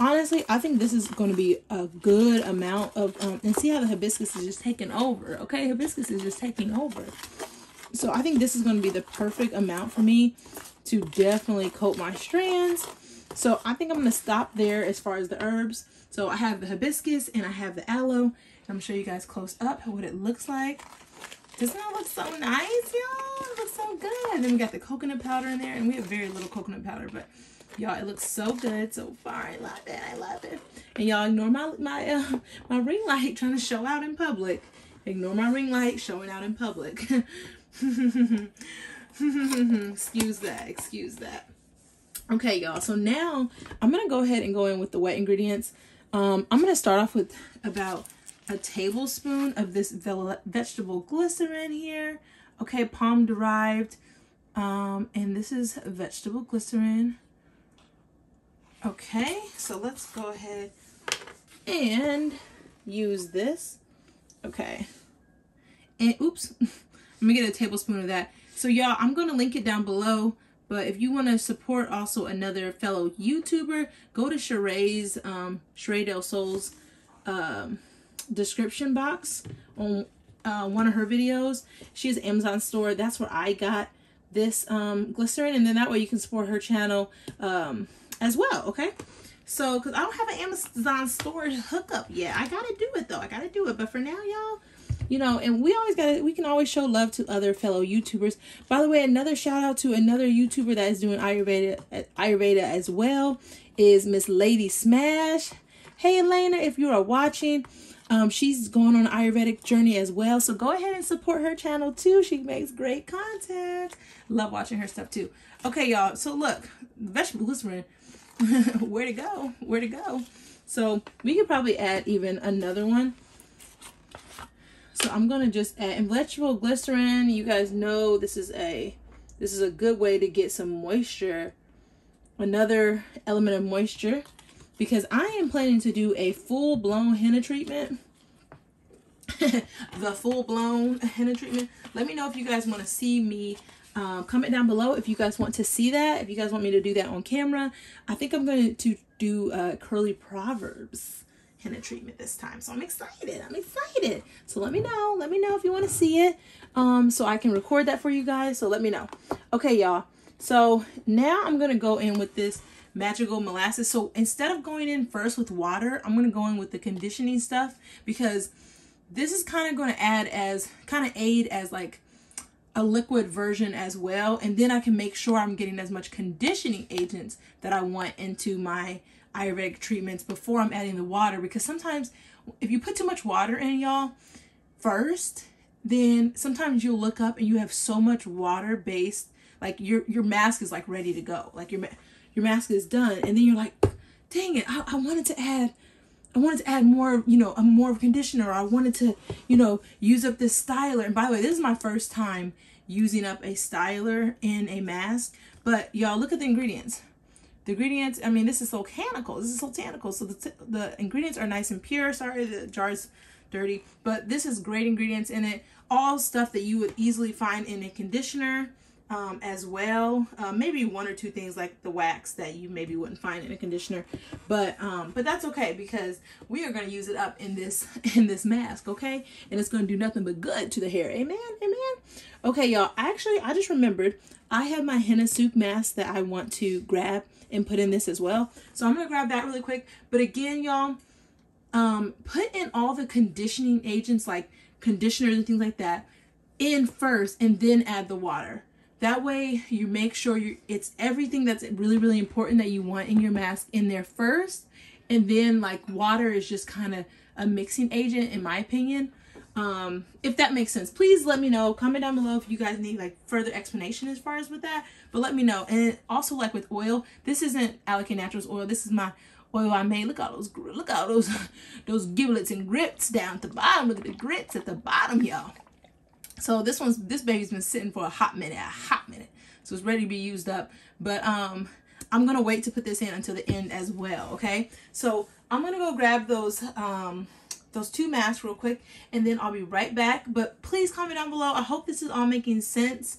Honestly, I think this is going to be a good amount of, and see how the hibiscus is just taking over. Okay, hibiscus is just taking over. So I think this is going to be the perfect amount for me to definitely coat my strands. So I think I'm going to stop there as far as the herbs. So I have the hibiscus and I have the aloe. I'm going to show you guys close up what it looks like. Doesn't that look so nice, y'all? It looks so good. And then we got the coconut powder in there, and we have very little coconut powder, but y'all, it looks so good so far. I love it. I love it. And y'all ignore my ring light trying to show out in public. Ignore my ring light showing out in public. Excuse that. Excuse that. Okay, y'all. So now I'm going to go ahead and go in with the wet ingredients. I'm going to start off with about a tablespoon of this vegetable glycerin here. Okay, palm derived. And this is vegetable glycerin. Okay, so let's go ahead and use this. Okay, and oops, let me get a tablespoon of that. So y'all, I'm gonna link it down below, but if you wanna support also another fellow YouTuber, go to Sherae's, Sherae del Sol's description box on one of her videos. She has an Amazon store. That's where I got this glycerin, and then that way you can support her channel as well. Okay, so because I don't have an Amazon store hookup yet, I gotta do it though. I gotta do it. But for now, y'all, you know, and we can always show love to other fellow YouTubers. By the way, another shout out to another YouTuber that is doing Ayurveda as well is Miss Ladysmash. Hey Elena, if you are watching, she's going on an Ayurvedic journey as well, so go ahead and support her channel too. She makes great content. Love watching her stuff too. Okay, y'all. So look, vegetable glycerin. Where to go? Where to go? So we could probably add even another one. So I'm gonna just add, and vegetable glycerin, you guys know this is a good way to get some moisture, another element of moisture, because I am planning to do a full-blown henna treatment. The full-blown henna treatment. Let me know if you guys want to see me. Comment down below if you guys want to see that, if you guys want me to do that on camera. I think I'm going to do Curly Proverbs henna treatment this time, so I'm excited. I'm excited. So let me know if you want to see it, so I can record that for you guys. So let me know. Okay, y'all, so now I'm going to go in with this magical molasses. So instead of going in first with water, I'm going to go in with the conditioning stuff, because this is kind of going to aid as like a liquid version as well, and then I can make sure I'm getting as much conditioning agents that I want into my Ayurvedic treatments before I'm adding the water. Because sometimes if you put too much water in, y'all, first, then sometimes you'll look up and you have so much water based, like your mask is like ready to go, like your mask is done, and then you're like, dang it, I wanted to add more, you know, more conditioner. I wanted to, you know, use up this styler. And by the way, this is my first time using up a styler in a mask. But y'all, look at the ingredients. The ingredients, I mean, this is Soultanicals. This is Soultanicals. So the ingredients are nice and pure. Sorry, the jar's dirty. But this is great ingredients in it. All stuff that you would easily find in a conditioner as well. Maybe one or two things like the wax that you maybe wouldn't find in a conditioner, but that's okay, because we are going to use it up in this mask. Okay, and it's going to do nothing but good to the hair. Amen, amen. Okay, y'all, actually I just remembered I have my Henna Sooq mask that I want to grab and put in this as well, so I'm gonna grab that really quick. But again, y'all, put in all the conditioning agents like conditioners and things like that in first and then add the water. That way you make sure it's everything that's really, really important that you want in your mask in there first. And then like water is just kind of a mixing agent in my opinion. If that makes sense, please let me know. Comment down below if you guys need like further explanation as far as with that, but let me know. And also like with oil, this isn't Alikay Naturals oil. This is my oil I made. Look at all those, look at all those giblets and grits down at the bottom. Look at the grits at the bottom, y'all. So this baby's been sitting for a hot minute. So it's ready to be used up, but, I'm going to wait to put this in until the end as well. Okay. So I'm going to go grab those two masks real quick and then I'll be right back, but please comment down below. I hope this is all making sense.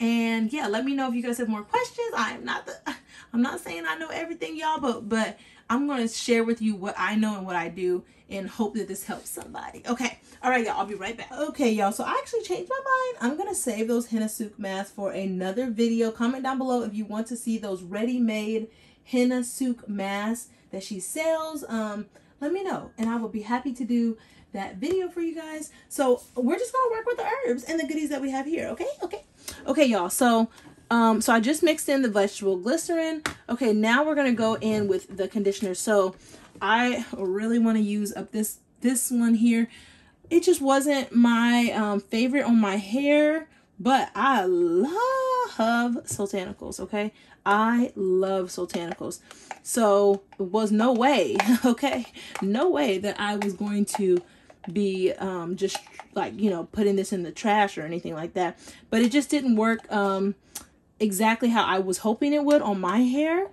And yeah, let me know if you guys have more questions. I'm not saying I know everything, y'all, but I'm going to share with you what I know and what I do and hope that this helps somebody. Okay. All right, y'all, I'll be right back. Okay, y'all. So I actually changed my mind. I'm going to save those Henna Sooq masks for another video. Comment down below if you want to see those ready-made Henna Sooq masks that she sells. Let me know and I will be happy to do that video for you guys. So we're just going to work with the herbs and the goodies that we have here. Okay. Okay. Okay, y'all. So, I just mixed in the vegetable glycerin. Okay. Now we're going to go in with the conditioner. So I really want to use up this one here. It just wasn't my favorite on my hair, but I love Soultanicals. Okay. I love Soultanicals. So it was no way, okay, no way that I was going to be just like, you know, putting this in the trash or anything like that. But it just didn't work exactly how I was hoping it would on my hair.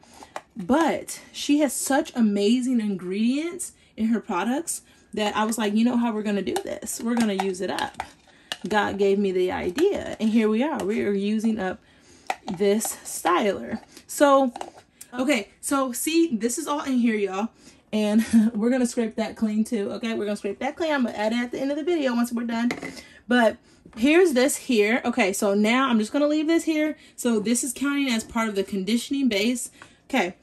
But she has such amazing ingredients in her products that I was like, you know how we're going to do this? We're going to use it up. God gave me the idea. And here we are. We are using up this styler. So, okay, so see, this is all in here, y'all, and we're gonna scrape that clean too. Okay, we're gonna scrape that clean. I'm gonna add it at the end of the video once we're done, but here's this here. Okay, so now I'm just gonna leave this here. So this is counting as part of the conditioning base. Okay,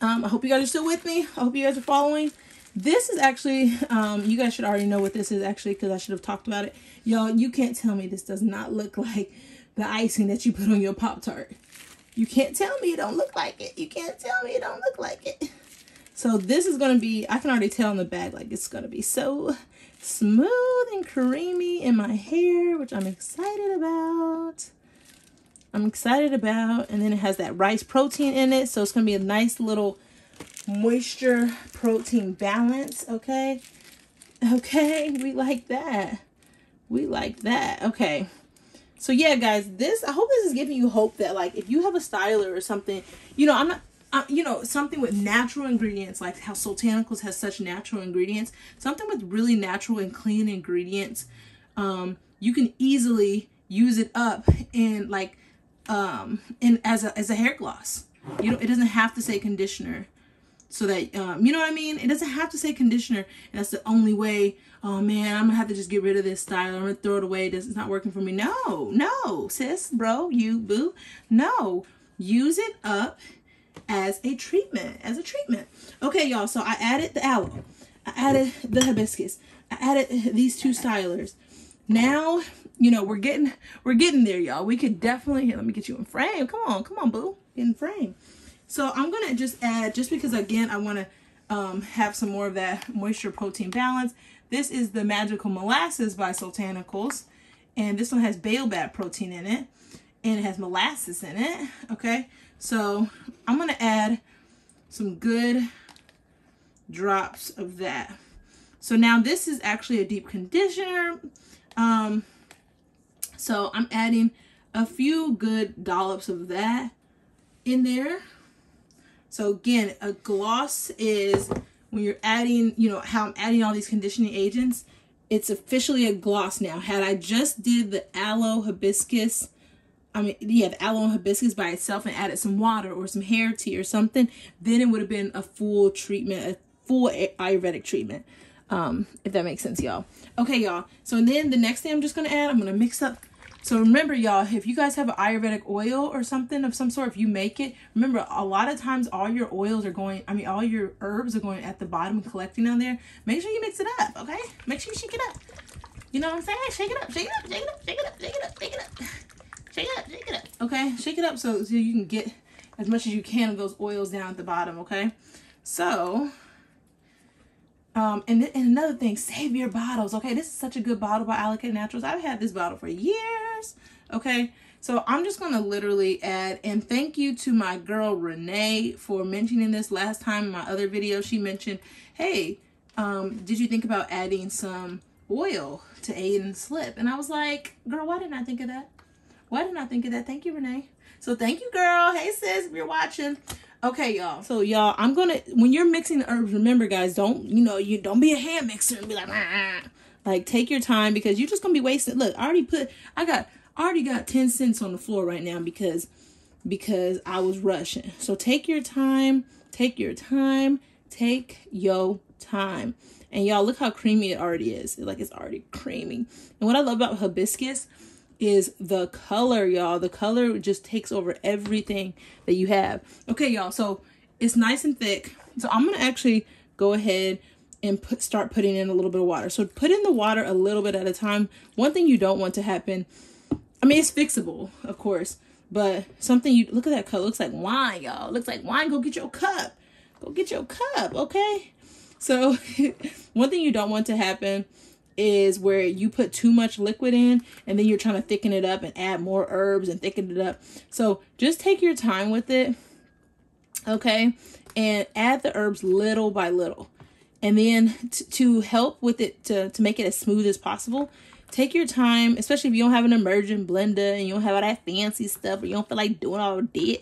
I hope you guys are still with me. I hope you guys are following. This is actually, you guys should already know what this is actually because I should have talked about it. Y'all, you can't tell me this does not look like the icing that you put on your Pop-Tart. You can't tell me it don't look like it. You can't tell me it don't look like it. So this is going to be, I can already tell in the bag, like it's going to be so smooth and creamy in my hair, which I'm excited about. And then it has that rice protein in it. So it's going to be a nice little moisture protein balance. Okay. Okay. We like that. We like that. Okay. So yeah, guys, I hope this is giving you hope that like, if you have a styler or something, you know, you know, something with natural ingredients, like how Soultanicals has such natural ingredients, something with really natural and clean ingredients, you can easily use it up in like, as a hair gloss. You know, it doesn't have to say conditioner. So that, you know what I mean? It doesn't have to say conditioner. And that's the only way, oh man, I'm going to have to just get rid of this styler. I'm going to throw it away. It's not working for me. No, no, sis, bro, you, boo. No, use it up as a treatment, Okay, y'all, so I added the aloe. I added the hibiscus. I added these two stylers. Now, you know, we're getting there, y'all. We could definitely, here, let me get you in frame. Come on, come on, boo, get in frame. So I'm going to just add, just because, again, I want to have some more of that moisture protein balance. This is the Magical Molasses by Soultanicals. And this one has baobab protein in it. And it has molasses in it. Okay. So I'm going to add some good drops of that. So now this is actually a deep conditioner. So I'm adding a few good dollops of that in there. So again, a gloss is when you're adding, you know, how I'm adding all these conditioning agents, it's officially a gloss now. Had I just did the aloe hibiscus, the aloe and hibiscus by itself and added some water or some hair tea or something, then it would have been a full treatment, a full Ayurvedic treatment, if that makes sense, y'all. Okay, y'all. So then the next thing I'm just going to add, I'm going to mix up So remember, y'all, if you guys have an Ayurvedic oil or something of some sort, if you make it, remember, a lot of times all your oils are going, I mean, all your herbs are going at the bottom and collecting down there. Make sure you mix it up, okay? Make sure you shake it up. You know what I'm saying? Shake it up, shake it up, shake it up, shake it up, shake it up, shake it up. Shake it up, shake it up. Okay, shake it up so you can get as much as you can of those oils down at the bottom, okay? So, and another thing, save your bottles, okay? This is such a good bottle by Alikay Naturals. I've had this bottle for years, okay? So I'm just gonna literally add, and thank you to my girl Renee for mentioning this last time in my other video. She mentioned, hey, did you think about adding some oil to aid in slip? And I was like, girl, why didn't I think of that? Why didn't I think of that? Thank you, Renee. So thank you, girl. Hey, sis, if you're watching. Okay, y'all. So, y'all, I'm going to, when you're mixing the herbs, remember, guys, don't, you know, you don't be a hand mixer and be like, ah. Like, take your time because you're just going to be wasting. Look, I already got 10 cents on the floor right now because I was rushing. So take your time, take your time, take your time. And y'all, look how creamy it already is. Like, it's already creamy. And what I love about hibiscus is the color, y'all. The color just takes over everything that you have. Okay, y'all, so it's nice and thick. So I'm gonna actually go ahead and start putting in a little bit of water. So put in the water a little bit at a time. One thing you don't want to happen, I mean, it's fixable, of course, but something you, look at that color, looks like wine, y'all. Looks like wine. Go get your cup. Go get your cup, okay? So one thing you don't want to happen is where you put too much liquid in and then you're trying to thicken it up and add more herbs and thicken it up. So just take your time with it, okay? And add the herbs little by little. And then to help with it, to make it as smooth as possible, take your time, especially if you don't have an emergent blender and you don't have all that fancy stuff or you don't feel like doing all that.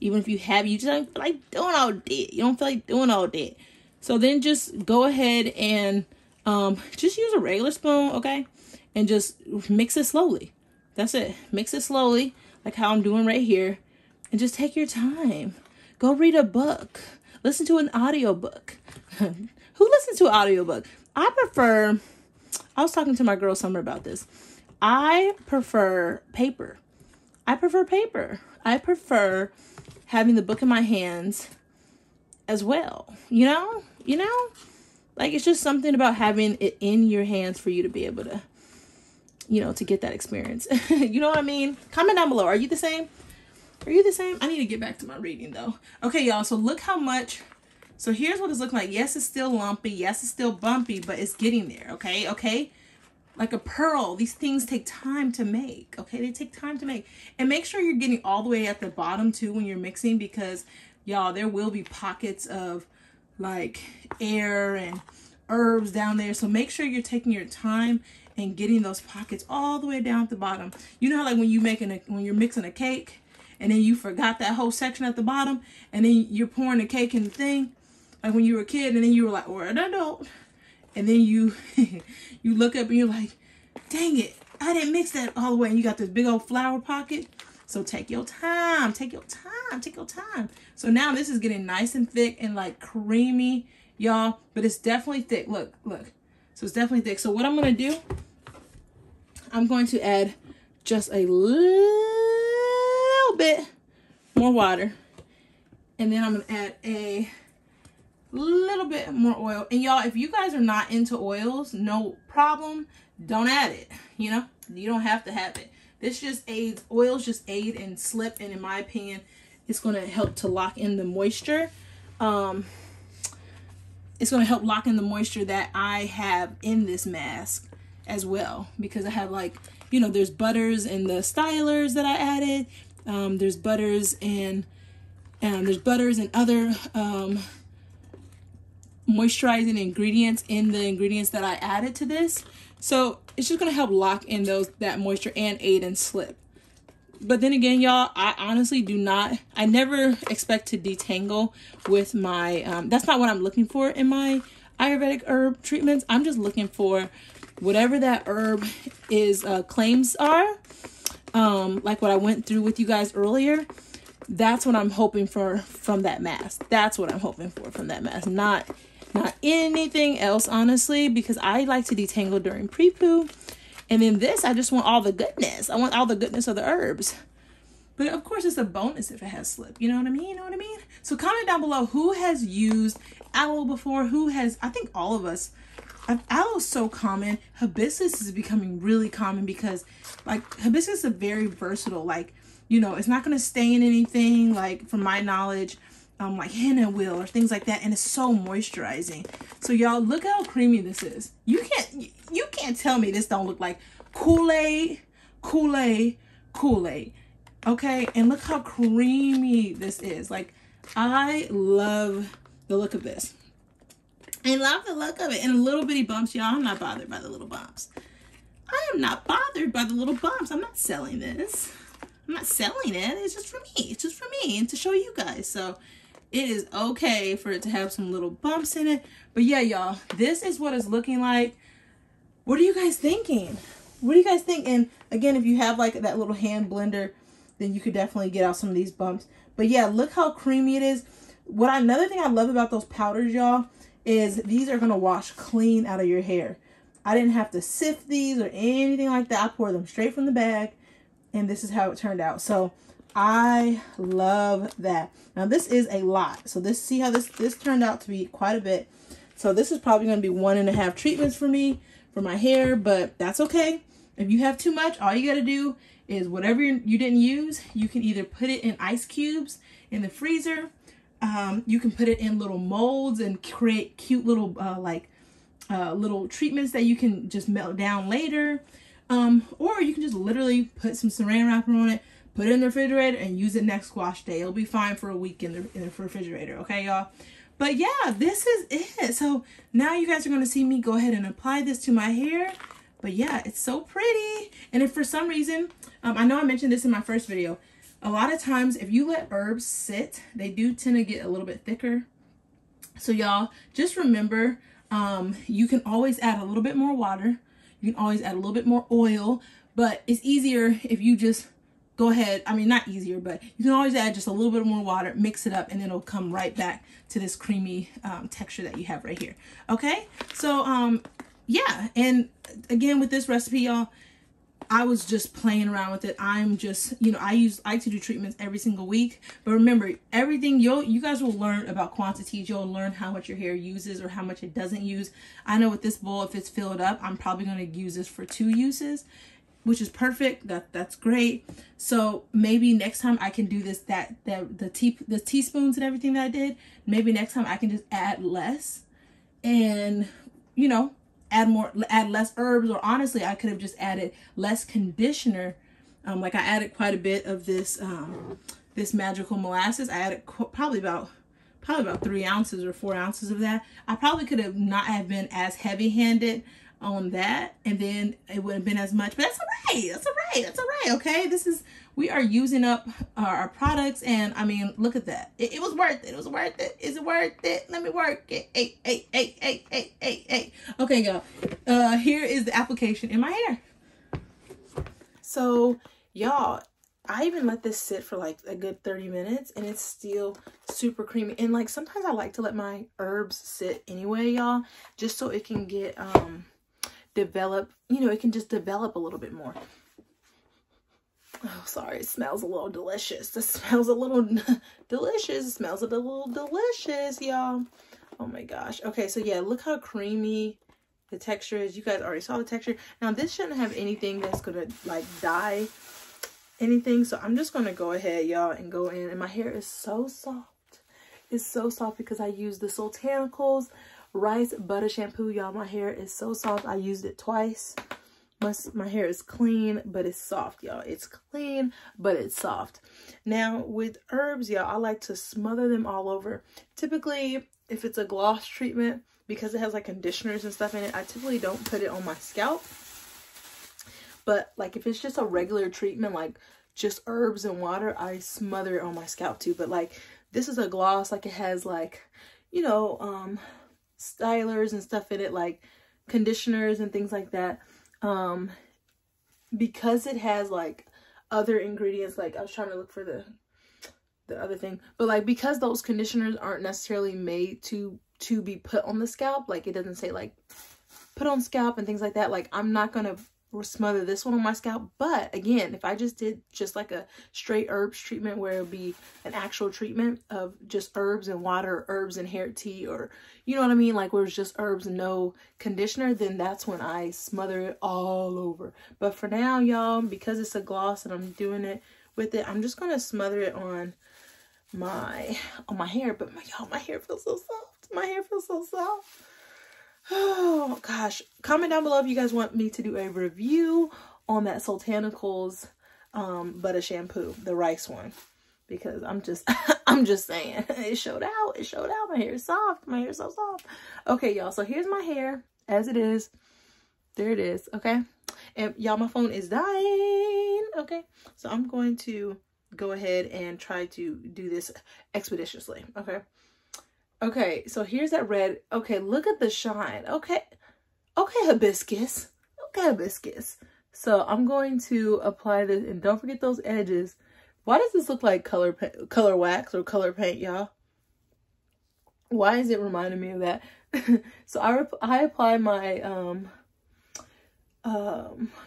Even if you have, you just don't feel like doing all that. You don't feel like doing all that. So then just go ahead and just use a regular spoon, okay? And just mix it slowly. That's it. Mix it slowly, like how I'm doing right here. And just take your time. Go read a book. Listen to an audiobook. Who listens to an audiobook? I was talking to my girl Summer about this. I prefer paper. I prefer paper. I prefer having the book in my hands as well. You know? You know? Like, it's just something about having it in your hands for you to be able to, you know, to get that experience. You know what I mean? Comment down below. Are you the same? Are you the same? I need to get back to my reading, though. Okay, y'all. So, look how much. So, here's what it's looking like. Yes, it's still lumpy. Yes, it's still bumpy, but it's getting there. Okay? Okay? Like a pearl. These things take time to make. Okay? They take time to make. And make sure you're getting all the way at the bottom, too, when you're mixing. Because, y'all, there will be pockets of, like, air and herbs down there. So make sure you're taking your time and getting those pockets all the way down at the bottom. You know how, like, when you're mixing a cake and then you forgot that whole section at the bottom and then you're pouring the cake in the thing, like when you were a kid and then you were like, or an adult, and then you you look up and you're like, dang it, I didn't mix that all the way, and you got this big old flower pocket. So take your time, take your time, take your time. So now this is getting nice and thick and like creamy, y'all, but it's definitely thick. Look, look. So it's definitely thick. So what I'm going to do, I'm going to add just a little bit more water. And then I'm going to add a little bit more oil. And y'all, if you guys are not into oils, no problem. Don't add it. You know, you don't have to have it. This just aids, oils just aid and slip, and in my opinion, it's going to help to lock in the moisture. It's going to help lock in the moisture that I have in this mask as well, because I have, like, you know, there's butters in the stylers that I added. There's butters and other moisturizing ingredients in the ingredients that I added to this. So it's just going to help lock in that moisture and aid in slip. But then again, y'all, I honestly I never expect to detangle with my, that's not what I'm looking for in my Ayurvedic herb treatments. I'm just looking for whatever that herb is, claims are, like what I went through with you guys earlier. That's what I'm hoping for from that mask. That's what I'm hoping for from that mask. Not anything else, honestly, because I like to detangle during pre-poo And then this, I just want all the goodness. I want all the goodness of the herbs. But of course, it's a bonus if it has slip. You know what I mean? You know what I mean? So comment down below who has used aloe before, who has, I think all of us. Aloe is so common. Hibiscus is becoming really common because, like, hibiscus is very versatile. Like, you know, it's not going to stain anything, like, from my knowledge, like henna will or things like that. And it's so moisturizing. So, y'all, look how creamy this is. You can't tell me this don't look like Kool-Aid, Kool-Aid, Kool-Aid. Okay, and look how creamy this is. Like, I love the look of this. I love the look of it. And little bitty bumps, y'all. I'm not bothered by the little bumps. I am not bothered by the little bumps. I'm not selling this. I'm not selling it. It's just for me. It's just for me and to show you guys. So it is okay for it to have some little bumps in it. But yeah, y'all, this is what it's looking like. What are you guys thinking? What do you guys think? And again, if you have like that little hand blender, then you could definitely get out some of these bumps. But yeah, look how creamy it is. What another thing I love about those powders, y'all, is these are gonna wash clean out of your hair. I didn't have to sift these or anything like that. I poured them straight from the bag, and this is how it turned out. So I love that. Now this is a lot. So this, see how this turned out to be quite a bit. So this is probably gonna be 1.5 treatments for me, for my hair, but that's okay. If you have too much, all you gotta do is whatever you didn't use, you can either put it in ice cubes in the freezer. You can put it in little molds and create cute little little treatments that you can just melt down later. Or you can just literally put some saran wrapper on it, put it in the refrigerator, and use it next wash day. It'll be fine for a week in the refrigerator. Okay, y'all? But yeah, this is it. So now you guys are going to see me go ahead and apply this to my hair. But yeah, it's so pretty. And if for some reason, I know I mentioned this in my first video, a lot of times if you let herbs sit, they do tend to get a little bit thicker. So y'all, just remember, you can always add a little bit more water. You can always add a little bit more oil, but it's easier if you just go ahead. I mean, not easier, but you can always add just a little bit more water, mix it up, and it'll come right back to this creamy texture that you have right here. Okay, so yeah, and again, with this recipe, y'all, I was just playing around with it. I'm just, you know, I like to do treatments every single week. But remember, everything, you guys will learn about quantities. You'll learn how much your hair uses or how much it doesn't use. I know with this bowl, if it's filled up, I'm probably going to use this for 2 uses, which is perfect. That's great. So maybe next time I can do this, the teaspoons and everything that I did, maybe next time I can just add less and, you know, add less herbs, or honestly, I could have just added less conditioner. Like I added quite a bit of this, this magical molasses. I added probably about 3 ounces or 4 ounces of that. I probably could have not have been as heavy-handed on that, and then it wouldn't have been as much, but that's all right. That's all right. That's all right. Okay. We are using up our products, and I mean, look at that. It was worth it. It was worth it. Is it worth it? Let me work it. Hey. Okay, y'all. Here is the application in my hair. So, y'all, I even let this sit for like a good 30 minutes, and it's still super creamy. And like sometimes I like to let my herbs sit anyway, y'all, just so it can get develop. You know, it can just develop a little bit more. Oh, sorry. It smells a little delicious. This smells a little delicious. It smells a little delicious, y'all. Oh, my gosh. Okay, so, yeah, look how creamy the texture is. You guys already saw the texture. Now, this shouldn't have anything that's going to, like, dye anything. So, I'm just going to go ahead, y'all, and go in. And my hair is so soft. It's so soft because I use the Soultanicals Rice Butter Shampoo, y'all. My hair is so soft. I used it twice. My hair is clean, but it's soft, y'all. It's clean, but it's soft. Now, with herbs, y'all, I like to smother them all over. Typically, if it's a gloss treatment, because it has, like, conditioners and stuff in it, I typically don't put it on my scalp. But, like, if it's just a regular treatment, like, just herbs and water, I smother it on my scalp, too. But, like, this is a gloss. Like, it has, like, you know, stylers and stuff in it, like, conditioners and things like that. Because it has like other ingredients, like I was trying to look for the other thing, but like, because those conditioners aren't necessarily made to be put on the scalp, like it doesn't say like put on scalp and things like that. Like I'm not going to smother this one on my scalp. But again, if I just did just like a straight herbs treatment where it would be an actual treatment of just herbs and water, herbs and hair tea, or you know what I mean, like where it's just herbs and no conditioner, then that's when I smother it all over. But for now, y'all, because it's a gloss and I'm doing it with it, I'm just gonna smother it on my hair. But y'all, my hair feels so soft. My hair feels so soft. Oh gosh, comment down below if you guys want me to do a review on that Soultanicals butter shampoo, the rice one, because I'm just I'm just saying, it showed out. My hair is soft. My hair is so soft. Okay y'all, so here's my hair as it is. There it is. Okay, and y'all, my phone is dying. Okay, so I'm going to go ahead and try to do this expeditiously. Okay. Okay, so here's that red. Okay, look at the shine. Okay, okay, hibiscus. Okay, hibiscus. So I'm going to apply this, and don't forget those edges. Why does this look like color wax or color paint, y'all? Why is it reminding me of that? So I apply my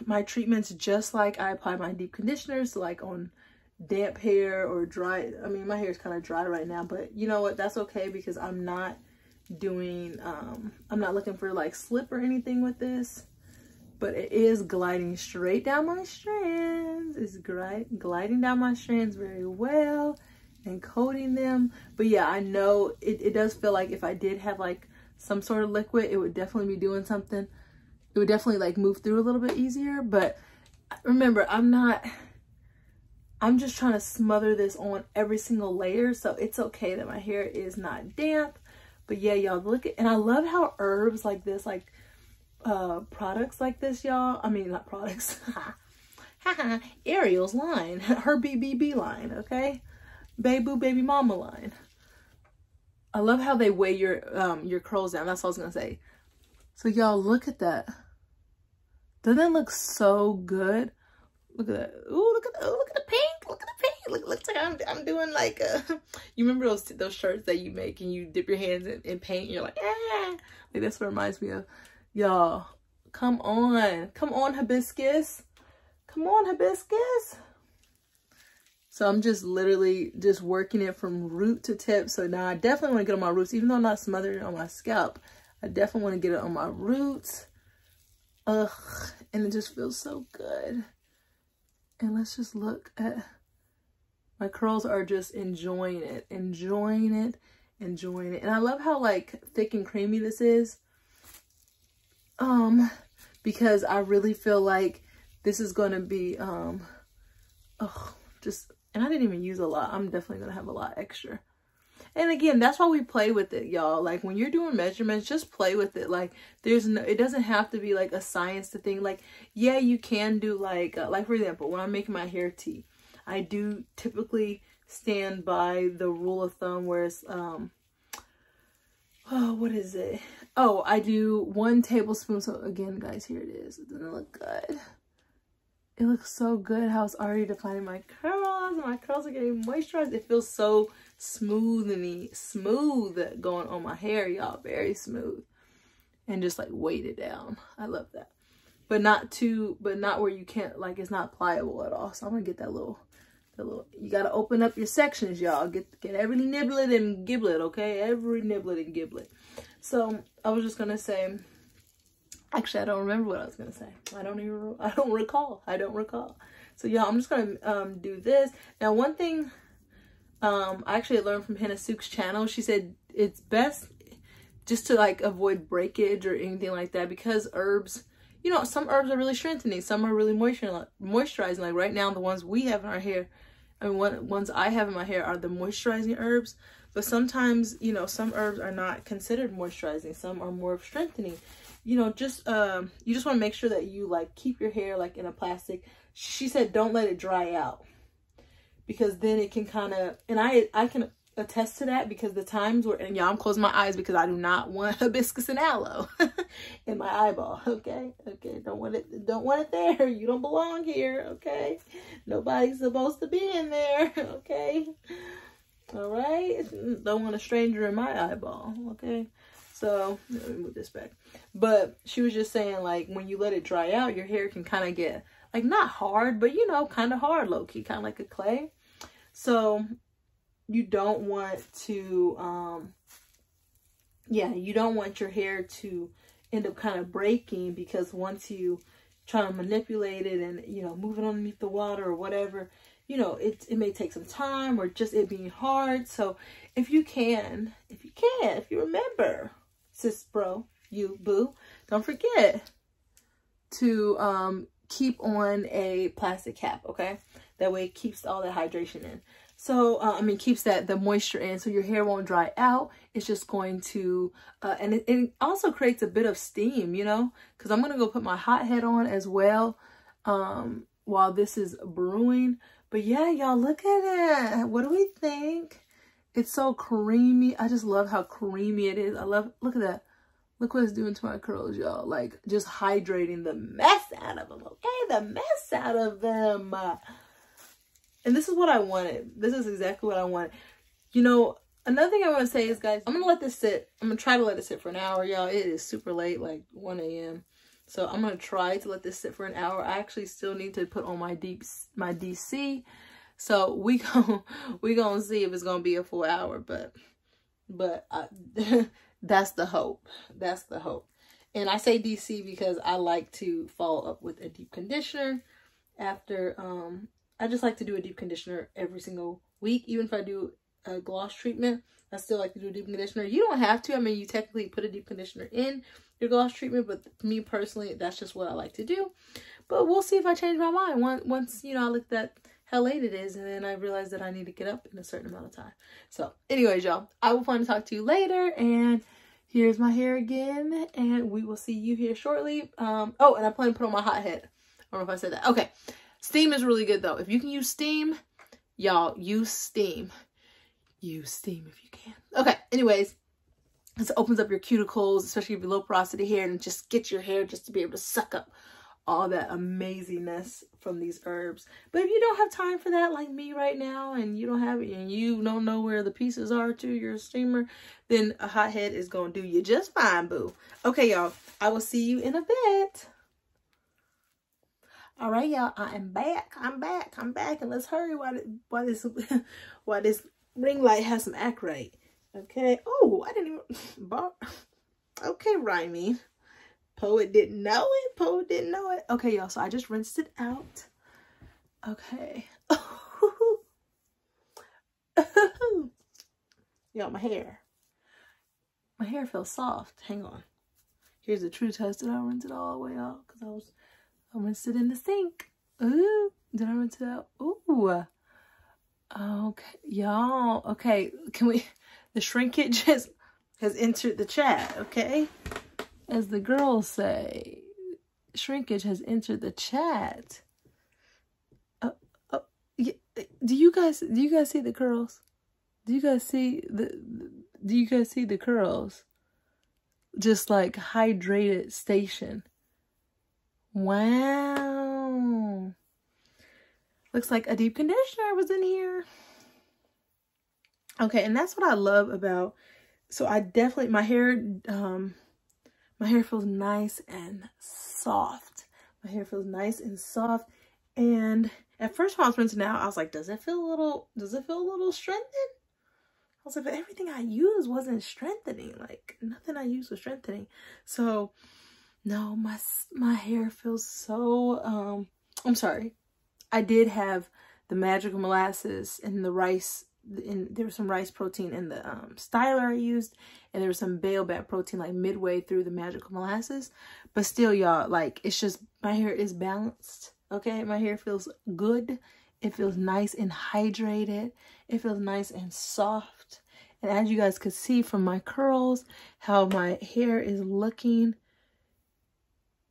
my treatments just like I apply my deep conditioners, so like on damp hair or dry. I mean, my hair is kind of dry right now, but you know what, that's okay, because I'm not doing I'm not looking for like slip or anything with this, but it is gliding straight down my strands. It's gliding down my strands very well and coating them. But yeah, I know it does feel like if I did have like some sort of liquid, it would definitely be doing something. It would definitely like move through a little bit easier. But remember, I'm just trying to smother this on every single layer, so it's okay that my hair is not damp. But yeah, y'all, look at, and I love how herbs like this, like products like this, y'all. I mean, not products. Ariel's line, her BBB line, okay? Baby, baby mama line. I love how they weigh your curls down. That's what I was gonna say. So y'all, look at that. Doesn't that look so good? Look at that. Ooh, look at the pink. Look at the pink. Look, looks like I'm doing like a, you remember those shirts that you make and you dip your hands in paint and you're like, ah. Like that's what it reminds me of. Y'all, come on. Come on, hibiscus. Come on, hibiscus. So I'm just literally just working it from root to tip. So now I definitely want to get on my roots, even though I'm not smothering it on my scalp. I definitely want to get it on my roots. Ugh, and it just feels so good. And let's just look at, my curls are just enjoying it, enjoying it, enjoying it. And I love how like thick and creamy this is, because I really feel like this is going to be, and I didn't even use a lot. I'm definitely going to have a lot extra. And again, that's why we play with it, y'all. Like when you're doing measurements, just play with it. Like there's no, it doesn't have to be like a science to thing. Like, yeah, you can do like for example, when I'm making my hair tea, I do typically stand by the rule of thumb where it's, I do 1 tablespoon. So again, guys, here it is. Doesn't it look good? It looks so good how it's already defining my curls, and my curls are getting moisturized. It feels so smooth going on my hair, y'all. Very smooth and just like weighted down. I love that, but not where you can't, like it's not pliable at all. So I'm gonna get that little, you gotta open up your sections, y'all. Get every niblet and giblet, okay? Every niblet and giblet. So I was just gonna say, actually I don't remember what I was gonna say. I don't recall. So y'all, I'm just gonna do this now. One thing I actually learned from Henna Sooq's channel. She said it's best just to like avoid breakage or anything like that, because herbs, you know, some herbs are really strengthening, some are really moisturizing. Like right now, the ones we have in our hair, I mean, ones I have in my hair are the moisturizing herbs. But sometimes, you know, some herbs are not considered moisturizing. Some are more strengthening. You know, just you just want to make sure that you like keep your hair like in a plastic. She said don't let it dry out, because then it can kind of, and I can attest to that, because the times where, and y'all, I'm closing my eyes because I do not want hibiscus and aloe in my eyeball. Okay, don't want it there. You don't belong here. Okay, nobody's supposed to be in there. Okay, all right, don't want a stranger in my eyeball. Okay, So let me move this back. But she was just saying, like, when you let it dry out, your hair can kind of get, like, not hard, but, you know, kind of hard, low-key, kind of like a clay. So you don't want to, yeah, you don't want your hair to end up kind of breaking, because once you try to manipulate it and, you know, move it underneath the water or whatever, you know, it may take some time, or just it being hard. So if you remember, sis, bro, you, boo, don't forget to keep on a plastic cap, okay? That way it keeps all that hydration in. So, keeps the moisture in, so your hair won't dry out. It's just going to, and it also creates a bit of steam, you know, because I'm going to go put my hot head on as well while this is brewing. But yeah, y'all, look at it. What do we think? It's so creamy. I just love how creamy it is. I love, look at that. Look what it's doing to my curls, y'all. Like, just hydrating the mess out of them, okay? The mess out of them. And this is what I wanted. This is exactly what I wanted. You know, another thing I want to say is, guys, I'm going to let this sit. I'm going to try to let it sit for an hour, y'all. It is super late, like 1 a.m. So I'm going to try to let this sit for an hour. I actually still need to put on my DC. So we gonna see if it's going to be a full hour. But that's the hope. That's the hope. And I say DC because I like to follow up with a deep conditioner after... I just like to do a deep conditioner every single week. Even if I do a gloss treatment, I still like to do a deep conditioner. You don't have to. I mean, you technically put a deep conditioner in your gloss treatment, but me personally, that's just what I like to do. But we'll see if I change my mind once, you know, I look at how late it is, and then I realize that I need to get up in a certain amount of time. So anyways, y'all, I will plan to talk to you later, and here's my hair again, and we will see you here shortly. Oh, and I plan to put on my hot head. I don't know if I said that. Okay. Steam is really good, though. If you can use steam, y'all, use steam. Use steam if you can. Okay, anyways, this opens up your cuticles, especially if you're low porosity hair, and just get your hair just to be able to suck up all that amazingness from these herbs. But if you don't have time for that, like me right now, and you don't have it, and you don't know where the pieces are to your steamer, then a hot head is going to do you just fine, boo. Okay, y'all, I will see you in a bit. All right, y'all, I am back. And let's hurry while this ring light has some act right. Okay. Oh, I didn't even bar. Okay, rhyming. Poet didn't know it. Okay, y'all. So I just rinsed it out. Okay. Y'all, my hair. My hair feels soft. Hang on. Here's the true test that I rinsed it all the way out because I rinsed it in the sink. Ooh, did I rinse it out? Ooh. Okay, y'all. Okay, can we... The shrinkage has entered the chat, okay? As the girls say, shrinkage has entered the chat. Yeah, do you guys see the curls? Do you guys see the curls? Just like hydrated station. Wow, looks like a deep conditioner was in here. Okay, and that's what I love about, so I definitely, my hair feels nice and soft. And at first when I was rinsing out, I was like, does it feel a little strengthened? I was like, but everything I used wasn't strengthening. Like, nothing I used was strengthening. So no, my hair feels so, I'm sorry. I did have the magical molasses and the rice, and there was some rice protein in the styler I used, and there was some baobab protein like midway through the magical molasses. But still, y'all, like, it's just, my hair is balanced, okay? My hair feels good. It feels nice and hydrated. It feels nice and soft. And as you guys could see from my curls, how my hair is looking.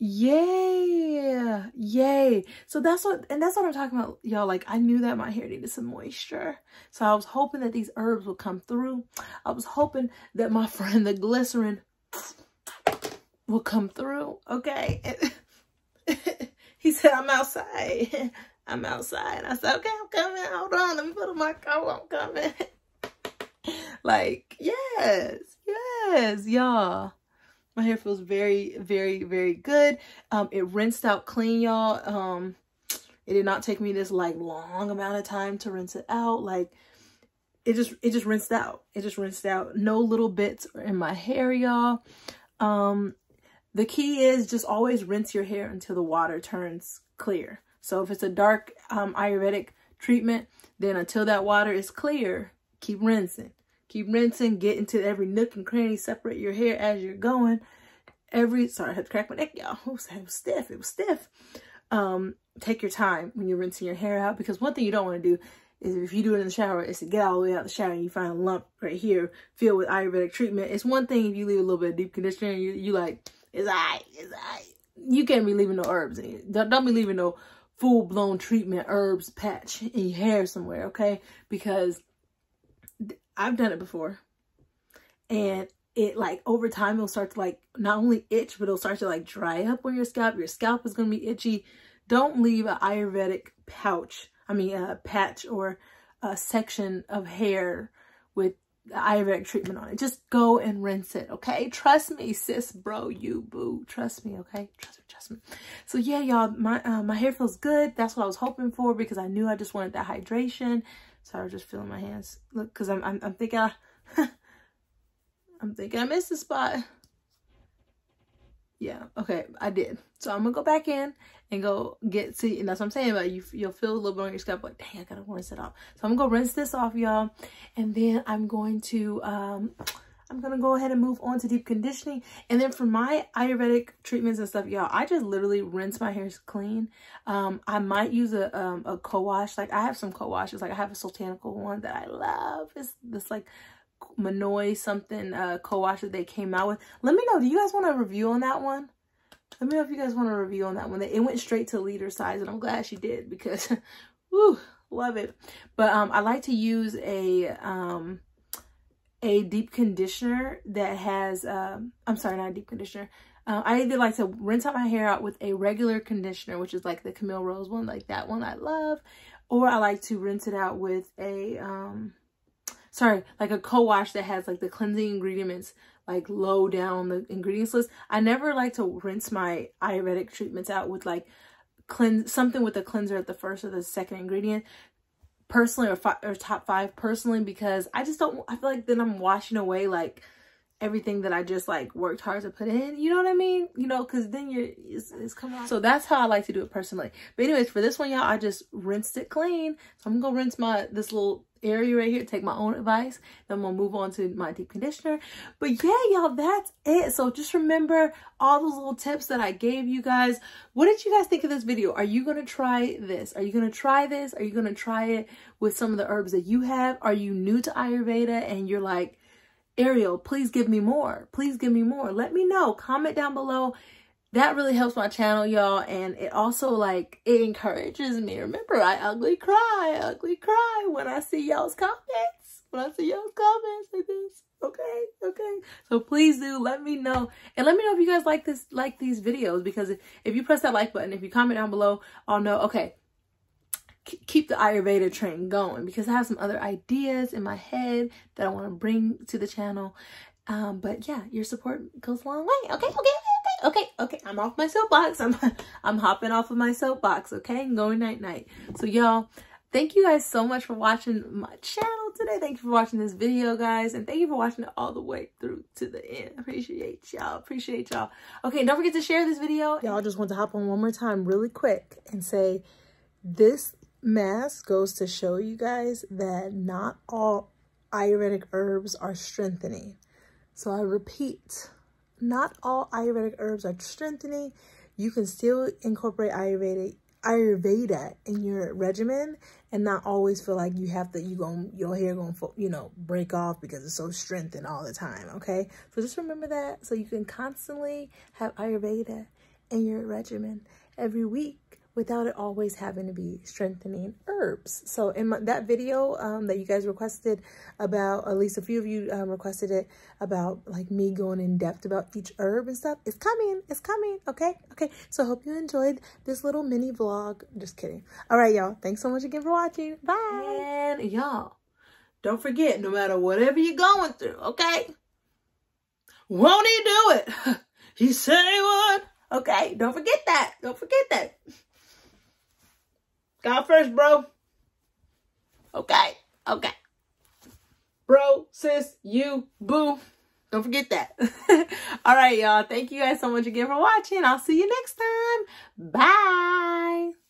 Yeah, yay. So that's what I'm talking about, y'all. Like, I knew that my hair needed some moisture, so I was hoping that these herbs would come through. I was hoping that my friend the glycerin will come through, okay? He said, I'm outside. I said, okay, I'm coming, hold on, let me put on my coat, I'm coming. Like, yes, yes. Yes, y'all. My hair feels very, very, very good. It rinsed out clean, y'all. It did not take me this like long amount of time to rinse it out. Like it just rinsed out. It just rinsed out. No little bits in my hair, y'all. The key is just always rinse your hair until the water turns clear. So if it's a dark Ayurvedic treatment, then until that water is clear, keep rinsing. Keep rinsing, get into every nook and cranny, separate your hair as you're going. Sorry, I had to crack my neck, y'all. It was stiff, it was stiff. Take your time when you're rinsing your hair out, because one thing you don't want to do is if you do it in the shower, is to get all the way out of the shower and you find a lump right here filled with Ayurvedic treatment. It's one thing if you leave a little bit of deep conditioner and you like, it's all right, it's all right. You can't be leaving no herbs in it. Don't be leaving no full-blown treatment herbs patch in your hair somewhere, okay? Because I've done it before, and it like over time it'll start to like not only itch, but it'll start to like dry up on your scalp. Your scalp is gonna be itchy. Don't leave an Ayurvedic patch or a section of hair with Ayurvedic treatment on it. Just go and rinse it, okay? Trust me, sis, bro, you, boo. Trust me, okay? Trust me, trust me. So yeah, y'all, my hair feels good. That's what I was hoping for, because I knew I just wanted that hydration. So I was just feeling my hands. Look, because I'm thinking I'm thinking I missed the spot. Yeah, okay, I did. So I'm gonna go back in and go get to, and that's what I'm saying about you. You'll feel a little bit on your scalp, like, dang, I gotta rinse it off. So I'm gonna go rinse this off, y'all, and then I'm going to I'm gonna go ahead and move on to deep conditioning. And then for my Ayurvedic treatments and stuff, y'all, I just literally rinse my hairs clean. I might use a co-wash. Like I have some co-washes. Like I have a Soultanical one that I love. It's this like Manoy something co-wash that they came out with. Let me know, do you guys want a review on that one? Let me know if you guys want a review on that one. It went straight to leader size, and I'm glad she did, because whew, love it. But I like to use a deep conditioner that has I'm sorry, not a deep conditioner. I either like to rinse out my hair out with a regular conditioner, which is like the Camille Rose one, like that one I love, or I like to rinse it out with a like a co-wash that has like the cleansing ingredients like low down on the ingredients list. I never like to rinse my Ayurvedic treatments out with like something with a cleanser at the first or the second ingredient, personally, or top five personally, because I just don't, I feel like then I'm washing away like everything that I just like worked hard to put in, you know what I mean? You know, because then it's coming out. So that's how I like to do it personally. But anyways, for this one, y'all, I just rinsed it clean. So I'm gonna rinse this little area right here, take my own advice, then I'm gonna move on to my deep conditioner. But yeah, y'all, that's it. So just remember all those little tips that I gave you guys. What did you guys think of this video? Are you gonna try this? Are you gonna try this? Are you gonna try it with some of the herbs that you have? Are you new to Ayurveda and you're like, Ariel, please give me more. Please give me more. Let me know. Comment down below. That really helps my channel, y'all. And it also, like, it encourages me. Remember, I ugly cry when I see y'all's comments. When I see y'all's comments like this. Okay, okay. So please do let me know. And let me know if you guys like this, like these videos. Because if you press that like button, if you comment down below, I'll know, okay, keep the Ayurveda train going, because I have some other ideas in my head that I want to bring to the channel. But yeah, your support goes a long way. Okay, I'm off my soapbox. I'm hopping off of my soapbox, okay, and going night night. So y'all, thank you guys so much for watching my channel today. Thank you for watching this video, guys, and thank you for watching it all the way through to the end. Appreciate y'all. Okay, don't forget to share this video. Y'all, just want to hop on one more time really quick and say this mask goes to show you guys that not all Ayurvedic herbs are strengthening. So I repeat, not all Ayurvedic herbs are strengthening. You can still incorporate Ayurveda in your regimen and not always feel like you have to, your hair gonna, you know, break off because it's so strengthened all the time, okay? So just remember that, so you can constantly have Ayurveda in your regimen every week, without it always having to be strengthening herbs. So in that video that you guys requested about, at least a few of you requested it about like me going in depth about each herb and stuff, it's coming, okay. So I hope you enjoyed this little mini vlog. Just kidding. All right, y'all, thanks so much again for watching. Bye. And y'all, don't forget, no matter whatever you're going through, okay, Won't he do it? He said he would. Okay, don't forget that. Don't forget that. God first, bro. Okay, okay. Bro, sis, you, boo. Don't forget that. All right, y'all. Thank you guys so much again for watching. I'll see you next time. Bye.